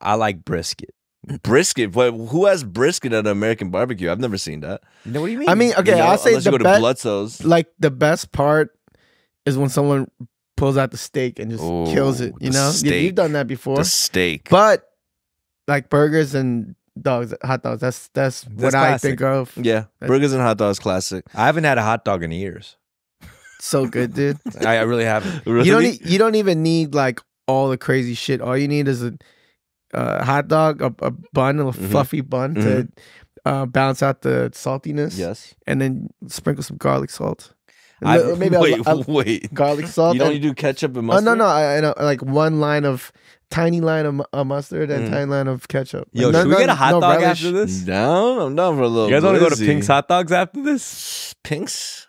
I like brisket. Brisket, but who has brisket at an American barbecue? I've never seen that. No, what do you mean? I mean, okay, you know, I'll say the you go to Bludso's. Like the best part is when someone pulls out the steak and just Ooh, kills it. You know, yeah, you've done that before. The steak, but like burgers and dogs, hot dogs. That's that's, that's what classic. I think of. Yeah, that's burgers and hot dogs, classic. I haven't had a hot dog in years. So good, dude. I, I really haven't. Really? You don't. Need, you don't even need like all the crazy shit. All you need is a. Uh, hot dog, a, a bun, a mm-hmm. fluffy bun mm-hmm. to uh, balance out the saltiness. Yes, and then sprinkle some garlic salt. I, maybe wait, I'll, I'll, wait. garlic salt. You don't and, you do ketchup and mustard? Oh, no, no. I, I, like one line of, tiny line of uh, mustard and mm. tiny line of ketchup. Yo, no, should no, we get a hot no, dog relish? after this? Down? I'm down for a little You guys want to go to Pink's hot dogs after this? Pink's?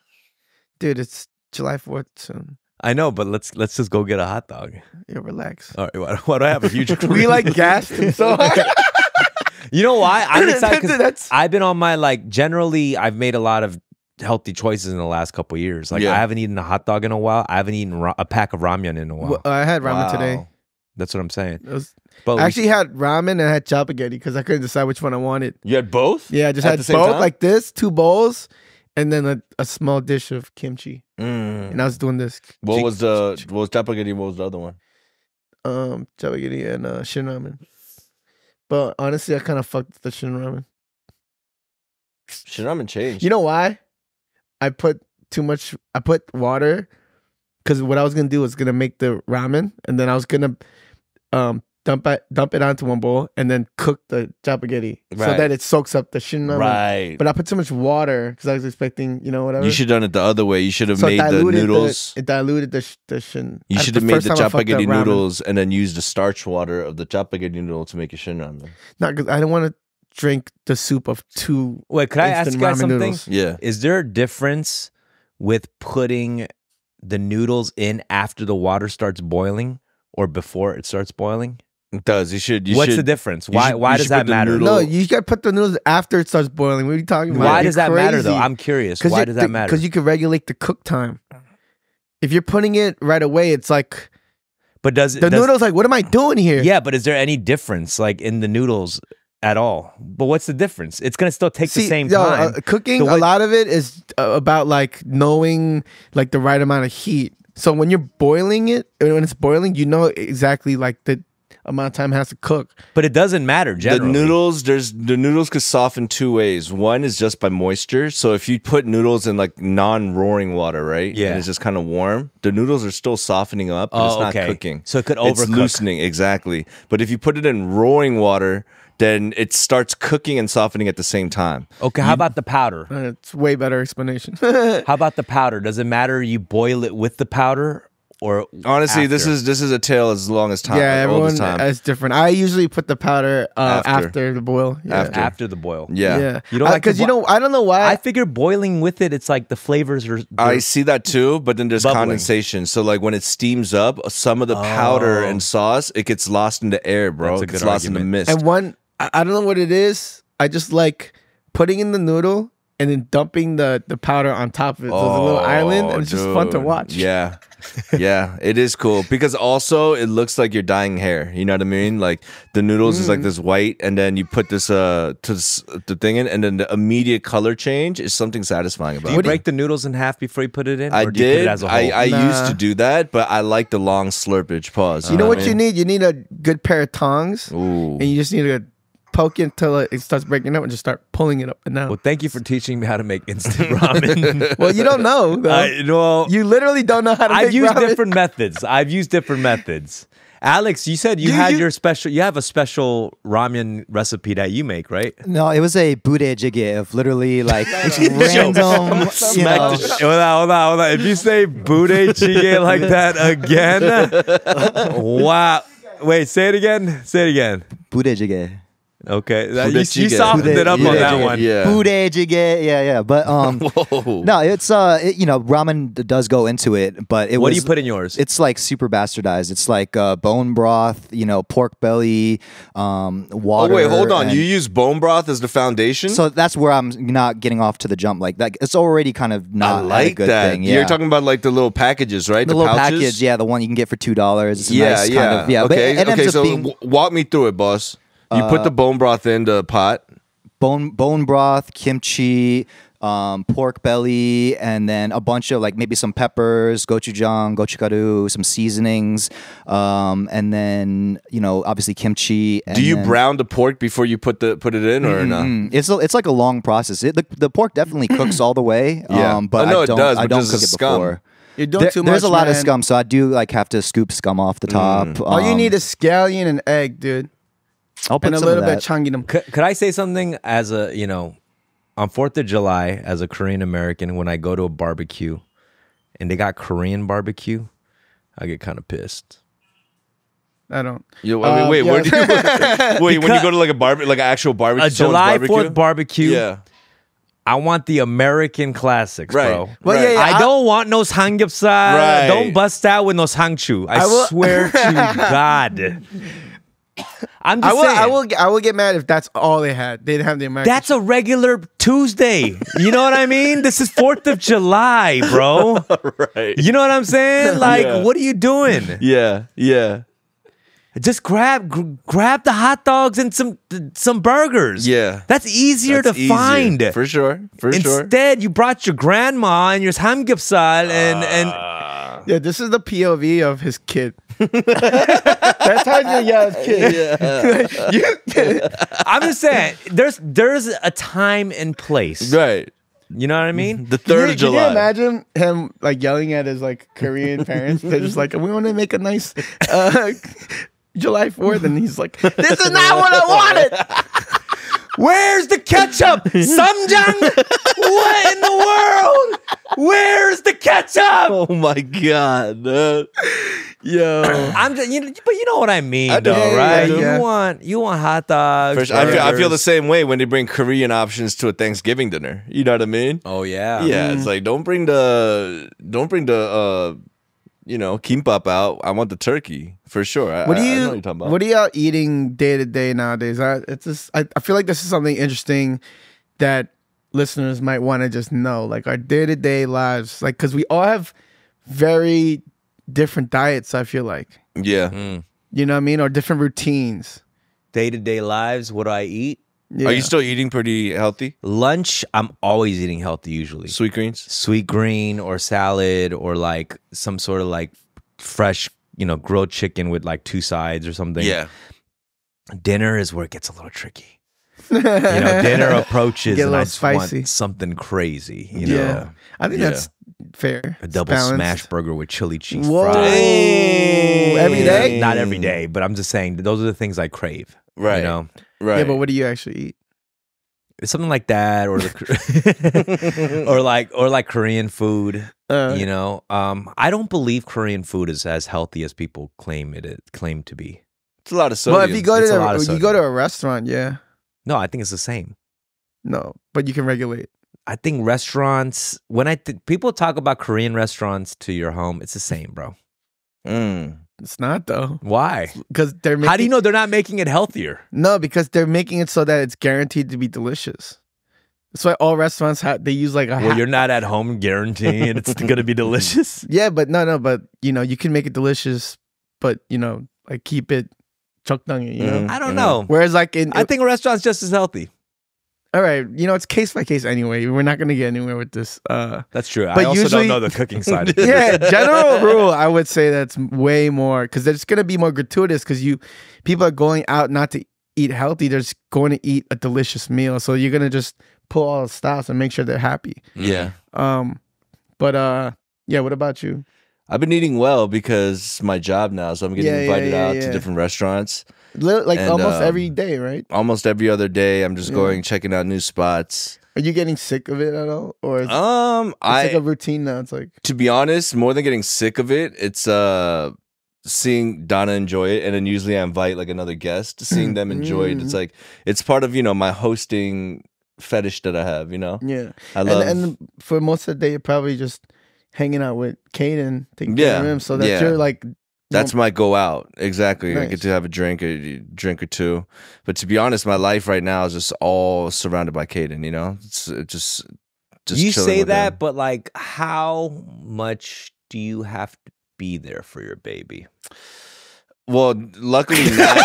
Dude, it's July fourth soon. I know, but let's let's just go get a hot dog. Yeah, relax. All right, why, why do I have a huge career? We like gassed him so hard. You know why? I'm excited because I've been on my, like, generally, I've made a lot of healthy choices in the last couple of years. Like, yeah. I haven't eaten a hot dog in a while. I haven't eaten ra a pack of ramen in a while. Well, I had ramen wow. today. That's what I'm saying. Was, but I actually had ramen and I had chapaghetti because I couldn't decide which one I wanted. You had both? Yeah, I just At had both time? like this, two bowls, and then a, a small dish of kimchi. Mm. And I was doing this. What was the what was chapaghetti? What was the other one? Um, chapaghetti and uh, shin ramen. But honestly, I kind of fucked the shin ramen. Shin ramen changed. You know why? I put too much. I put water because what I was gonna do was gonna make the ramen, and then I was gonna um dump it dump it onto one bowl, and then cook the chapaghetti right. so that it soaks up the shin ramen. Right. But I put too much water because I was expecting, you know, whatever. You should have done it the other way. You should have so made the noodles. The, it diluted the, the shin. You should have made the chapaghetti noodles and then used the starch water of the chapaghetti noodle to make a shin ramen. No, because I don't want to drink the soup of two. Wait, could I ask you guys something? Noodles. Yeah. Is there a difference with putting the noodles in after the water starts boiling or before it starts boiling? It does. You should. You What's should, the difference? Why? Should, why does that matter? Noodle. No, you got to put the noodles after it starts boiling. What are you talking about? Why does that matter though? I'm curious. Why does that matter? Because you can regulate the cook time. If you're putting it right away, it's like. But does it, the does, noodles like? What am I doing here? Yeah, but is there any difference like in the noodles? At all, but what's the difference? It's gonna still take See, the same yo, time. Uh, cooking, so what, a lot of it is uh, about like knowing like the right amount of heat. So when you're boiling it, when it's boiling, you know exactly like the amount of time it has to cook. But it doesn't matter. Generally, the noodles, there's the noodles could soften two ways. One is just by moisture. So if you put noodles in like non-roaring water, right? Yeah, and it's just kind of warm. The noodles are still softening up. But oh, it's not okay. cooking. So it could overcook. It's loosening exactly. But if you put it in roaring water, then it starts cooking and softening at the same time. Okay, how you, about the powder? Uh, it's a way better explanation. How about the powder? Does it matter you boil it with the powder or honestly, after? this is this is a tale as long as time. Yeah, everyone time. is different. I usually put the powder uh, after. after the boil. Yeah. After. after the boil. Yeah. yeah. You don't because like you know I don't know why. I figure boiling with it, it's like the flavors are. I see that too, but then there's bubbling. condensation. So like when it steams up, some of the oh. powder and sauce it gets lost in the air, bro. That's a good it gets argument. lost in the mist. And one. I don't know what it is. I just like putting in the noodle and then dumping the, the powder on top of it. So oh, it's a little island and it's dude. just fun to watch. Yeah. Yeah, it is cool. Because also it looks like you're dyeing hair. You know what I mean? Like the noodles mm. is like this white and then you put this uh to this, the thing in and then the immediate color change is something satisfying about it. Do you break the noodles in half before you put it in? I or do did. You put it as a whole? I, I nah. used to do that, but I like the long slurpage pause. You uh, know what I mean? you need? You need a good pair of tongs. Ooh. And you just need a poke it until it starts breaking up and just start pulling it up and down. Well, thank you for teaching me how to make instant ramen. Well, you don't know. I, well, you literally don't know how to I've make ramen. I've used different methods. I've used different methods. Alex, you said you, you had you, your special, you have a special ramen recipe that you make, right? No, it was a budae-jjigae of literally like random, you know. Hold on, hold on, hold on. If you say budae-jjigae like that again, wow. Wait, say it again. Say it again. Budae-jjigae. Okay, that, you, you softened it up on that one. Yeah, yeah, yeah. But um, no, it's uh, it, you know, ramen does go into it, but it. What was, do you put in yours? It's like super bastardized. It's like uh, bone broth, you know, pork belly, um, water. Oh wait, hold on. And, you use bone broth as the foundation. So that's where I'm not getting off to the jump like that. It's already kind of not I like a good that. thing. Yeah. You're talking about like the little packages, right? The, the little pouches? package, yeah, the one you can get for two dollars. Yeah, nice yeah, kind of, yeah. Okay, but, okay. So being, walk me through it, boss. You put the bone broth in the pot. Bone bone broth, kimchi, um, pork belly, and then a bunch of like maybe some peppers, gochujang, gochugaru, some seasonings, um, and then you know obviously kimchi. And do you then, brown the pork before you put the put it in or mm -hmm. no? It's a, it's like a long process. It, the the pork definitely cooks all the way. Yeah, um, but oh, no, I don't. It does, I don't cook it scum. before. You're doing there, too much, There's a lot man. of scum, so I do like have to scoop scum off the top. Mm. Um, all you need is scallion and egg, dude. I'll put and a little bit changinam. Could, could I say something as a, you know, on fourth of July, as a Korean American, when I go to a barbecue, and they got Korean barbecue, I get kind of pissed. I don't. Yo, wait, uh, wait, yeah. where do you, wait when you go to like a barbecue, like an actual barbecue, a July fourth barbecue. Yeah. I want the American classics, right. bro. Well, right. yeah, yeah, I, I don't want no samgyeopsal. Right. Don't bust out with no sangchu. I, I swear to God. I'm just I will, saying. I will, I will get mad if that's all they had. They didn't have the American. That's a regular Tuesday. You know what I mean? This is fourth of July, bro. Right. You know what I'm saying? Like, yeah. what are you doing? Yeah, yeah. Just grab gr grab the hot dogs and some some burgers. Yeah. That's easier That's to easier. find. For sure. For Instead, sure. Instead, you brought your grandma and your samgyeopsal and and uh. Yeah, this is the P O V of his kid. That's how you yeah, his kid. Yeah. you, I'm just saying, there's there's a time and place. Right. You know what I mean? The third of July. Can you imagine him like yelling at his like Korean parents? They're just like, we want to make a nice uh July fourth, and he's like, this is not what I wanted. Where's the ketchup? Samjang? What in the world? Where's the ketchup? Oh my God. Dude. Yo. I'm just, you, but you know what I mean, I though, do, right? Yeah, yeah. You want you want hot dogs. First, I, feel, I feel the same way when they bring Korean options to a Thanksgiving dinner. You know what I mean? Oh yeah. Yeah, mm. it's like don't bring the don't bring the uh you know, kimbap out. I want the turkey for sure. I, what do you, I know what you're talking about. What are y'all eating day to day nowadays? I, it's just, I, I feel like this is something interesting that listeners might want to just know, like our day to day lives, like because we all have very different diets. I feel like, yeah, mm. you know what I mean, or different routines. Day to day lives. What do I eat? Yeah. Are you still eating pretty healthy? Lunch, I'm always eating healthy usually. Sweet greens? Sweet green or salad or like some sort of like fresh, you know, grilled chicken with like two sides or something. Yeah. Dinner is where it gets a little tricky. You know, dinner approaches and I just spicy. want something crazy, you know. Yeah. I think yeah. that's fair. A double smash burger with chili cheese Whoa. fries. Every day? Not every day, but I'm just saying those are the things I crave. Right. You know? Right. Yeah, but what do you actually eat? It's something like that, or the, or like or like Korean food. Uh, you know, um, I don't believe Korean food is as healthy as people claim it, it claim to be. It's a lot of sodium. Well, if you go it's to a, you go to a restaurant, yeah. No, I think it's the same. No, but you can regulate. I think restaurants. When I th people talk about Korean restaurants to your home, it's the same, bro. Mm. It's not though. Why? Because they're making, how do you know they're not making it healthier? No, because they're making it so that it's guaranteed to be delicious. That's why all restaurants have, they use like a. Well, you're not at home guaranteeing it's going to be delicious. Yeah, but no, no, but you know you can make it delicious, but you know like keep it chokdang. You know, mm, I don't mm. know. Whereas like in, I think a restaurant's just as healthy. All right, you know, it's case by case anyway. We're not going to get anywhere with this. Uh, that's true. But I also usually, don't know the cooking side of it. Yeah, general rule, I would say that's way more, because there's going to be more gratuitous because you, people are going out not to eat healthy. They're just going to eat a delicious meal. So you're going to just pull all the stops and make sure they're happy. Yeah. Um, But uh, yeah, what about you? I've been eating well because my job now, so I'm getting yeah, invited yeah, yeah, out yeah. to different restaurants. Like and, almost um, every day, right? Almost every other day, I'm just yeah. going checking out new spots. Are you getting sick of it at all, or is um, it's I, like a routine now? It's like, to be honest, more than getting sick of it, it's uh seeing Donna enjoy it, and then usually I invite like another guest. Seeing them enjoy it, it's like it's part of you know my hosting fetish that I have. You know, yeah, I love. And, and for most of the day, you're probably just hanging out with Caden, taking care of him, so that yeah. you're like. That's my go out. Exactly. Nice. I get to have a drink, a drink or two. But to be honest, my life right now is just all surrounded by Caden, you know? It's just just You say that, him. But like how much do you have to be there for your baby? Well, luckily now.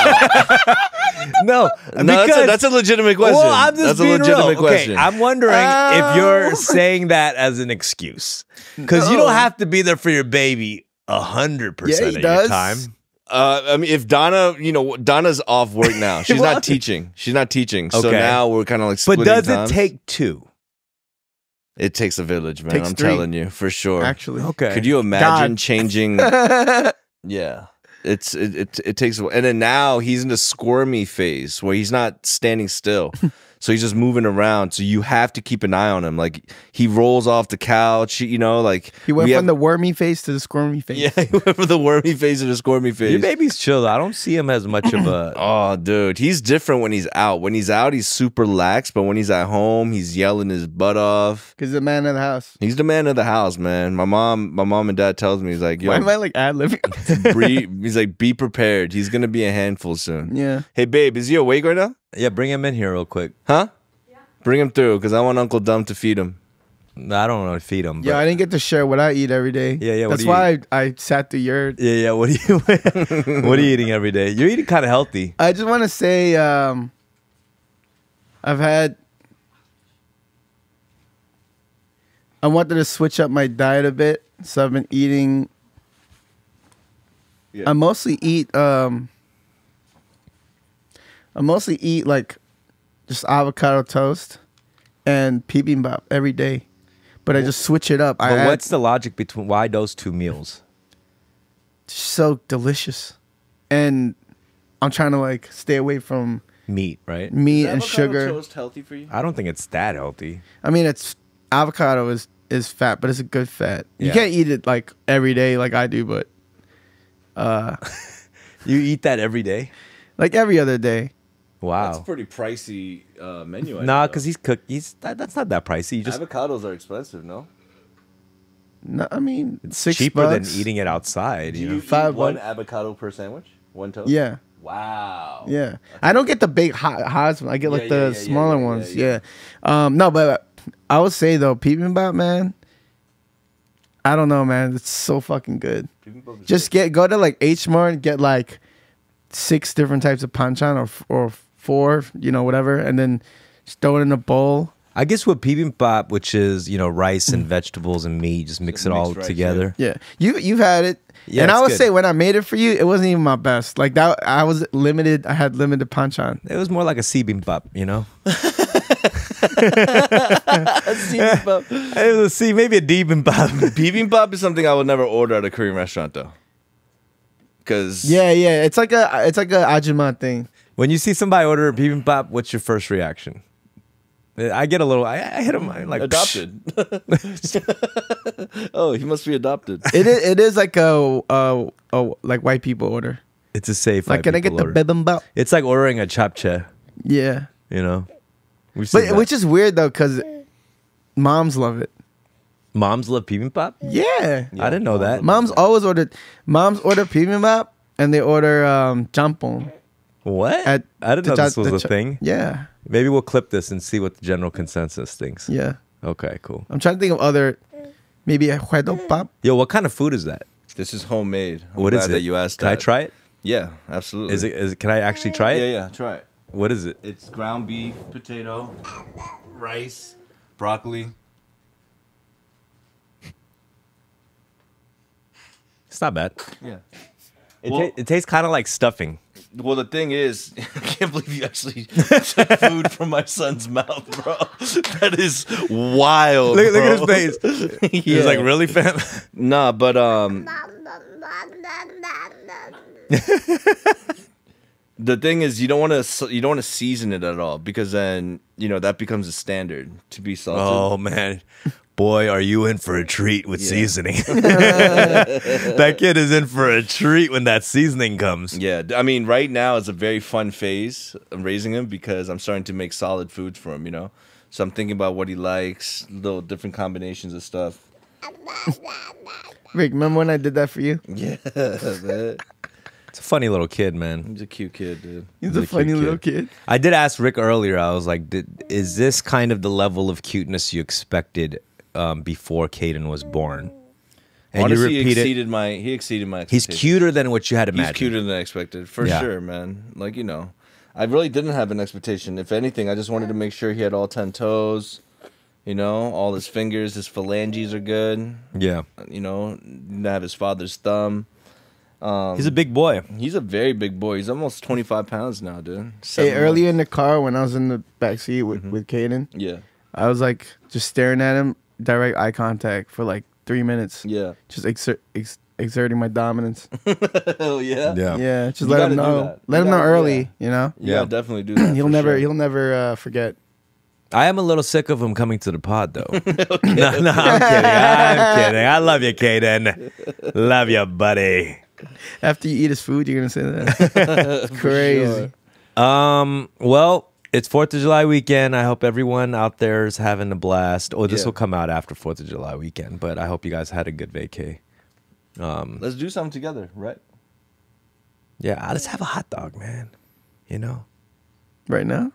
No, no, because, that's, a, that's a legitimate question. Well, I'm just that's being a legitimate real. question. Okay, I'm wondering uh, if you're saying that as an excuse. Because no. you don't have to be there for your baby A hundred percent of does. your time. Uh, I mean, if Donna, you know, Donna's off work now. She's not teaching. She's not teaching. Okay. So now we're kind of like splitting But does time. it take two? It takes a village, man. Takes I'm three. telling you for sure. Actually, okay. Could you imagine God. changing? Yeah, it's it, it it takes, and then now he's in the squirmy phase where he's not standing still. So he's just moving around. So you have to keep an eye on him. Like, he rolls off the couch, you know, like. He went we from have... the wormy face to the squirmy face. Yeah, he went from the wormy face to the squirmy face. Your baby's chill. I don't see him as much of a. Oh, dude. He's different when he's out. When he's out, he's super lax. But when he's at home, he's yelling his butt off. Because he's the man of the house. He's the man of the house, man. My mom my mom and dad tells me, he's like, yo. Why am I like ad-libbing? He's like, be prepared. He's going to be a handful soon. Yeah. Hey, babe, is he awake right now? Yeah, bring him in here real quick. Huh? Yeah. Bring him through, because I want Uncle Dumb to feed him. No, I don't want to feed him. But... Yeah, I didn't get to share what I eat every day. Yeah, yeah. That's why I, I sat through your... Yeah, yeah. What are you What are you eating every day? You're eating kind of healthy. I just want to say um, I've had... I wanted to switch up my diet a bit, so I've been eating... Yeah. I mostly eat... Um, I mostly eat like just avocado toast and bibimbap every day, but I just switch it up. But I what's add, the logic between why those two meals? So delicious, and I'm trying to like stay away from meat, right? Meat and sugar. Is avocado toast healthy for you? I don't think it's that healthy. I mean, it's avocado is is fat, but it's a good fat. Yeah. You can't eat it like every day like I do, but uh, you eat that every day, like every other day. Wow, that's a pretty pricey uh, menu. I nah, because he's cook. He's that, that's not that pricey. You just avocados are expensive, no? No, I mean it's six cheaper bucks. Than eating it outside. Do you, you know? Five eat one bucks. Avocado per sandwich, one toast. Yeah. Wow. Yeah, that's I don't get the big hot hot ones. I get like yeah, the yeah, yeah, smaller yeah, yeah, ones. Yeah. yeah. yeah. Um, no, but I would say though, bibimbap, man. I don't know, man. It's so fucking good. Just good. get go to like H Mart and get like six different types of panchan or or. Four, you know, whatever, and then just throw it in a bowl. I guess with bibimbap, which is, you know, rice and vegetables and meat, just mix so it all rice, together. Yeah, yeah. you you've had it, yeah, and I would good. say when I made it for you, it wasn't even my best. Like that, I was limited. I had limited panchan. It was more like a bibimbap, you know. A bibimbap. It was a C, maybe a bibimbap. Bibimbap is something I would never order at a Korean restaurant, though. Because yeah, yeah, it's like a it's like a ajumma thing. When you see somebody order a bibimbap, what's your first reaction? I get a little, I, I hit him, I'm like, adopted. Oh, he must be adopted. It is, it is like a, a, a, like white people order. It's a safe like, can I get order. the bibimbap? It's like ordering a chapche. Yeah. You know? But, that. Which is weird though, because moms love it. Moms love bibimbap? Yeah. yeah. I didn't know that. Moms always ordered, moms order bibimbap and they order um, jampong. What? At, I didn't know this was a thing. Yeah. Maybe we'll clip this and see what the general consensus thinks. Yeah. Okay, cool. I'm trying to think of other, maybe a huedopap. Yo, what kind of food is that? This is homemade. I'm what is it? That you asked can that. I try it? Yeah, absolutely. Is it? Is, can I actually try it? Yeah, yeah, try it. What is it? It's ground beef, potato, rice, broccoli. It's not bad. Yeah. It, well, ta it tastes kind of like stuffing. Well, the thing is, I can't believe you actually took food from my son's mouth, bro. That is wild. Look, bro. Look at his face. He's yeah. like, really, fam? Nah, but um, the thing is, you don't want to you don't want to season it at all because then you know that becomes a standard to be salted. Oh man. Boy, are you in for a treat with yeah. seasoning. That kid is in for a treat when that seasoning comes. Yeah, I mean, right now it's a very fun phase of raising him because I'm starting to make solid foods for him, you know? So I'm thinking about what he likes, little different combinations of stuff. Rick, remember when I did that for you? Yeah, man. It's a funny little kid, man. He's a cute kid, dude. He's, He's a, a funny little kid. kid. I did ask Rick earlier, I was like, did, is this kind of the level of cuteness you expected Um, before Caden was born, and Honestly, you repeat he exceeded it. my he exceeded my. He's cuter than what you had imagined. He's cuter than I expected, for yeah. sure, man. Like you know, I really didn't have an expectation. If anything, I just wanted to make sure he had all ten toes. You know, all his fingers, his phalanges are good. Yeah, you know, didn't have his father's thumb. Um, he's a big boy. He's a very big boy. He's almost twenty-five pounds now, dude. Hey, earlier in the car when I was in the back seat with mm-hmm. with Caden, yeah, I was like just staring at him. Direct eye contact for like three minutes. Yeah, just exer ex exerting my dominance. Hell yeah, yeah, yeah. Just you let him know. Let you him know early. Yeah. You know. You yeah, definitely do that. he'll never, sure. he'll never uh, forget. I am a little sick of him coming to the pod, though. Okay. No, no, I'm kidding. I'm kidding. I love you, Caden. Love you, buddy. After you eat his food, you're going to say that. It's crazy. Sure. Um, well, it's fourth of July weekend. I hope everyone out there is having a blast. Or oh, this yeah. will come out after fourth of July weekend, but I hope you guys had a good vacay. Um, let's do something together, right? Yeah, let's have a hot dog, man. You know? Right now?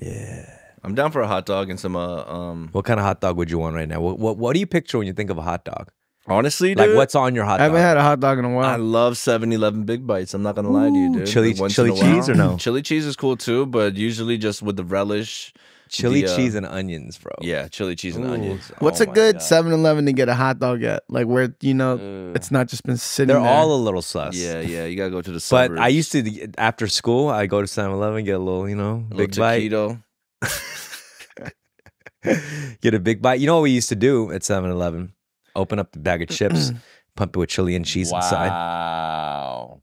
Yeah. I'm down for a hot dog and some. Uh, um, what kind of hot dog would you want right now? What, what What do you picture when you think of a hot dog? Honestly, dude, like what's on your hot dog? I haven't had a hot dog in a while. I love seven eleven Big Bites. I'm not gonna Ooh, lie to you, dude. Chili, like chili cheese or no? Chili cheese is cool too, but usually just with the relish. Chili the, uh, cheese and onions, bro. Yeah, chili cheese and Ooh. onions. What's oh a good seven eleven to get a hot dog at? Like where you know uh, it's not just been sitting. They're there. all a little sus. Yeah, yeah. You gotta go to the suburbs. But I used to after school, I go to seven eleven, get a little, you know, a big bite. Get a big bite. You know what we used to do at seven eleven? Open up the bag of chips, pump it with chili and cheese wow. inside. Wow.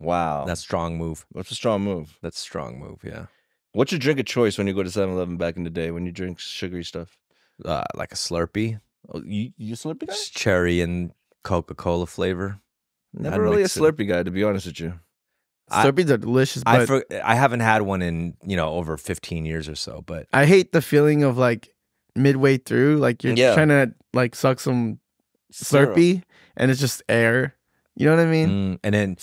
Wow. That's a strong move. That's a strong move. That's a strong move, yeah. What's your drink of choice when you go to seven eleven back in the day when you drink sugary stuff? Uh, like a Slurpee. Oh, you, you a Slurpee guy? It's cherry and Coca-Cola flavor. Never I'd really a Slurpee it. guy, to be honest with you. Slurpees I, are delicious. But I, for, I haven't had one in you know over fifteen years or so. But I hate the feeling of like midway through, like you're yeah. trying to like suck some Slurpee Syrup. and it's just air. You know what I mean? Mm, and then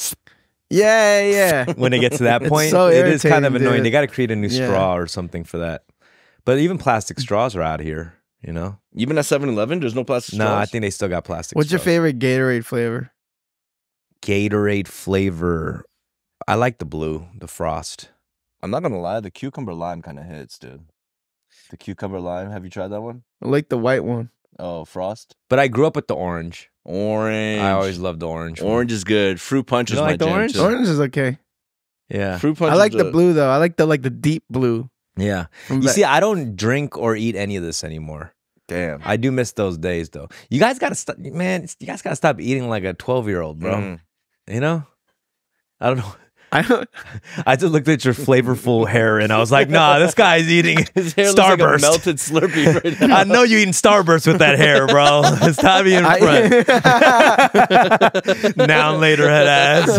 yeah, yeah. when it gets to that point, so it is kind of annoying. Dude. They got to create a new yeah. straw or something for that. But even plastic straws are out here. You know, even at seven eleven, there's no plastic. No, nah, I think they still got plastic. What's straws. your favorite Gatorade flavor? Gatorade flavor. I like the blue, the frost. I'm not gonna lie, the cucumber lime kind of hits, dude. The cucumber lime. Have you tried that one? I like the white one. Oh, frost. But I grew up with the orange. Orange. I always loved the orange. Orange one. is good. Fruit punch you is like my jam. Orange? orange is okay. Yeah. Fruit punch. I like the blue though. I like the like the deep blue. Yeah. From you see, I don't drink or eat any of this anymore. Damn. I do miss those days though. You guys gotta stop, man. You guys gotta stop eating like a twelve year old, bro. Mm. You know? I don't know. I don't, I just looked at your flavorful hair and I was like, nah, this guy's eating His hair Starburst. Looks like a melted Slurpee right now. I know you eating Starburst with that hair, bro. It's time in front. Now and later, head ass.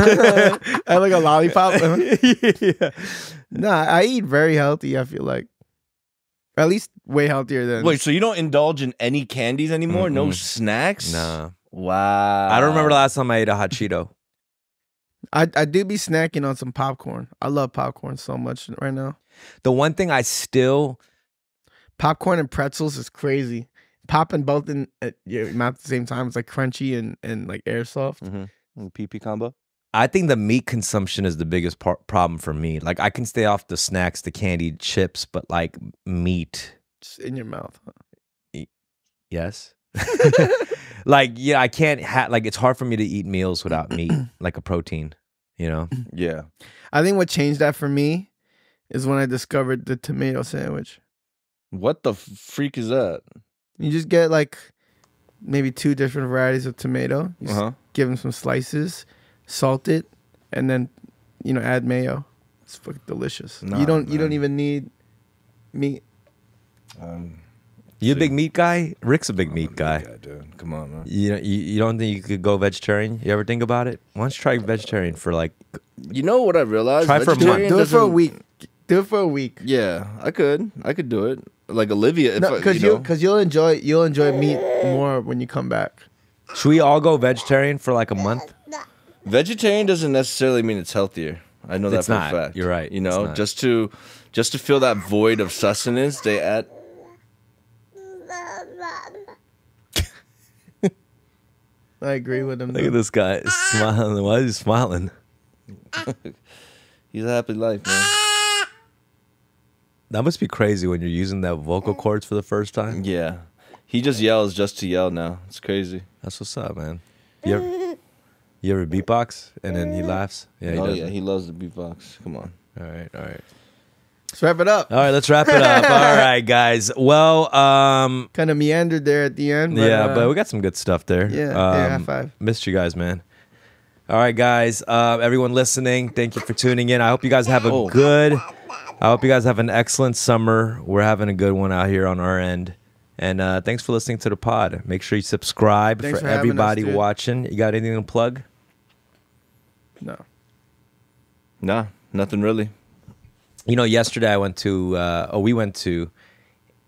I like a lollipop. yeah. Nah, I eat very healthy, I feel like. At least way healthier than. Wait, so you don't indulge in any candies anymore? Mm-hmm. No snacks? Nah. Wow. I don't remember the last time I ate a hot Cheeto. I, I do be snacking on some popcorn. I love popcorn so much right now. The one thing I still... Popcorn and pretzels is crazy. Popping both in at your mouth at the same time. It's like crunchy and, and like airsoft. Mm-hmm. P P combo. I think the meat consumption is the biggest par problem for me. Like I can stay off the snacks, the candy, chips, but like meat. Just in your mouth. Huh? E yes. Like, yeah, I can't have, like, it's hard for me to eat meals without meat, like a protein, you know? Yeah. I think what changed that for me is when I discovered the tomato sandwich. What the freak is that? You just get, like, maybe two different varieties of tomato. You uh-huh. give them some slices, salt it, and then, you know, add mayo. It's fucking delicious. Nah, you don't, nah. you don't even need meat. Um... You a big meat guy? Rick's a big I'm meat a guy. guy dude. Come on, man. You, know, you, you don't think you could go vegetarian? You ever think about it? Why don't you try vegetarian for like... You know what I realized? Try for a month. Do it for a week. Do it for a week. Yeah, I could. I could do it. Like Olivia, if no, cause I, you know. Because you'll enjoy, you'll enjoy meat more when you come back. Should we all go vegetarian for like a month? Vegetarian doesn't necessarily mean it's healthier. I know that for a fact. You're right. You know, just to, just to fill that void of sustenance, they add... I agree with him. Look though. at this guy smiling. Why is he smiling? He's a happy life, man. That must be crazy when you're using that vocal cords for the first time. Yeah, he just yells just to yell now. It's crazy. That's what's up, man. You ever, you ever beatbox and then he laughs? Yeah, he oh does. yeah, he loves the beatbox. Come on. All right, all right. Let's wrap it up. All right, let's wrap it up. All right, guys. Well, um, kind of meandered there at the end. But, yeah, uh, but we got some good stuff there. Yeah, um, yeah, high five. Missed you guys, man. All right, guys. Uh, everyone listening, thank you for tuning in. I hope you guys have a oh. good. I hope you guys have an excellent summer. We're having a good one out here on our end. And uh, thanks for listening to the pod. Make sure you subscribe. Thanks for, for everybody us, watching. You got anything to plug? No. Nah, nothing really. You know, yesterday I went to, uh, oh, we went to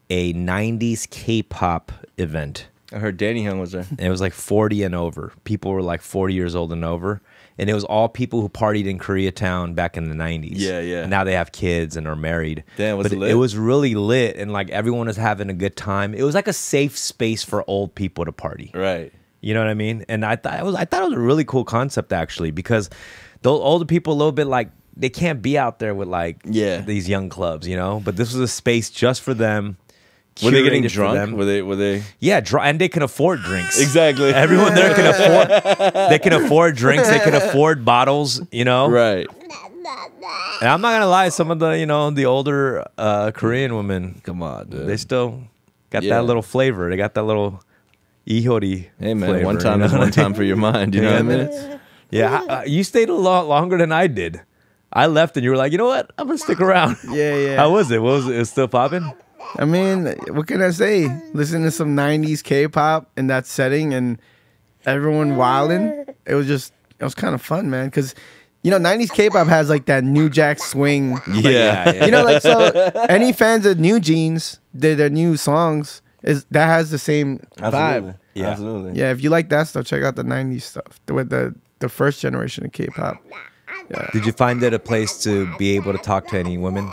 a nineties K-pop event. I heard Danny Hung was there. And it was like forty and over. People were like forty years old and over. And it was all people who partied in Koreatown back in the nineties. Yeah, yeah. And now they have kids and are married. Damn, was it lit? It was really lit, and like everyone was having a good time. It was like a safe space for old people to party. Right. You know what I mean? And I thought it was, I thought it was a really cool concept actually, because those older people a little bit like they can't be out there with like yeah. these young clubs, you know. But this was a space just for them. Were they getting drunk? Were they? Were they? Yeah, dry, and they can afford drinks. Exactly. Everyone there can afford. They can afford drinks. They can afford bottles. You know. Right. And I'm not gonna lie. Some of the you know the older uh, Korean women. Come on, dude. They still got yeah. that little flavor. They got that little ihori. Hey man, flavor, one time you know? is one time for your mind. You know what I mean? Yeah, I, I, you stayed a lot longer than I did. I left, and you were like, you know what? I'm gonna stick around. Yeah, yeah. How was it? What was it? It was still popping. I mean, what can I say? Listen to some nineties K-pop in that setting and everyone wilding. It was just, it was kind of fun, man. Because, you know, nineties K-pop has like that New Jack swing. Like, yeah, yeah. You know, like, so any fans of New Jeans, their, their new songs, is that has the same vibe. Absolutely. Yeah. Absolutely. Yeah, if you like that stuff, check out the nineties stuff. With the, the first generation of K-pop. Yeah. Did you find it a place to be able to talk to any women?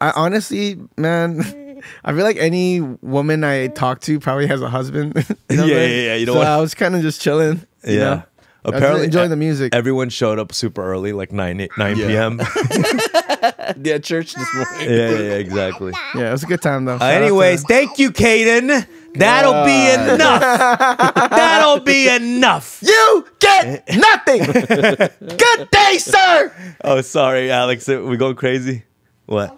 I honestly, man, I feel like any woman I talk to probably has a husband. You know, yeah, man? yeah, yeah. You know so what? I was kind of just chilling. Yeah. You know? Apparently, enjoying the music. Everyone showed up super early, like nine p m Yeah, church this morning. Yeah, yeah, exactly. Yeah, it was a good time though. Uh, anyways, thank you, Caden. That'll God. be enough. That'll be enough. You get nothing. Good day, sir. Oh, sorry, Alex. We going crazy? What?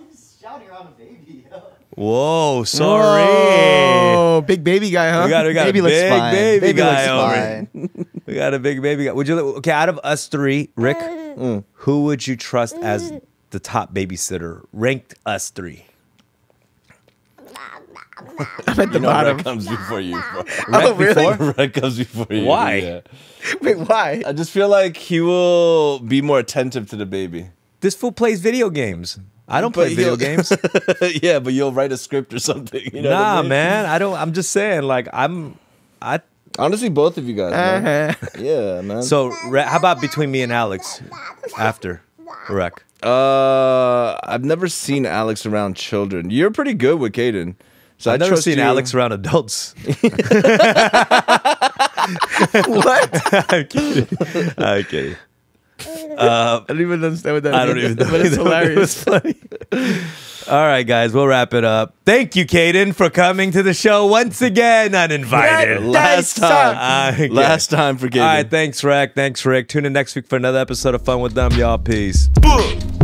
Whoa, sorry. Oh, big baby guy, huh? We got, we got baby a big fine. baby, baby guy over. We got a big baby guy. Would you okay, out of us three, Rick, mm. who would you trust mm. as the top babysitter? Ranked us three. I'm at the you know, bottom. Rick comes before you. Bro. Rick oh, really? Before? Rick comes before you. Why? Yeah. Wait, why? I just feel like he will be more attentive to the baby. This fool plays video games. I don't but play video games. Yeah, but you'll write a script or something. You know nah, I mean? man. I don't. I'm just saying. Like I'm. I honestly, both of you guys. Uh-huh. man. Yeah, man. So, how about between me and Alex after Wreck? Uh, I've never seen Alex around children. You're pretty good with Caden. So I've I never seen you. Alex around adults. What? I'm kidding. I'm kidding. Uh, I don't even understand what that I means. I don't even know. But it's hilarious. It funny. All right, guys, we'll wrap it up. Thank you, Caden, for coming to the show once again uninvited. Last time. Uh, Last time for Caden. All right, thanks, Rick. Thanks, Rick. Tune in next week for another episode of Fun With Dumb, y'all. Peace. Boom.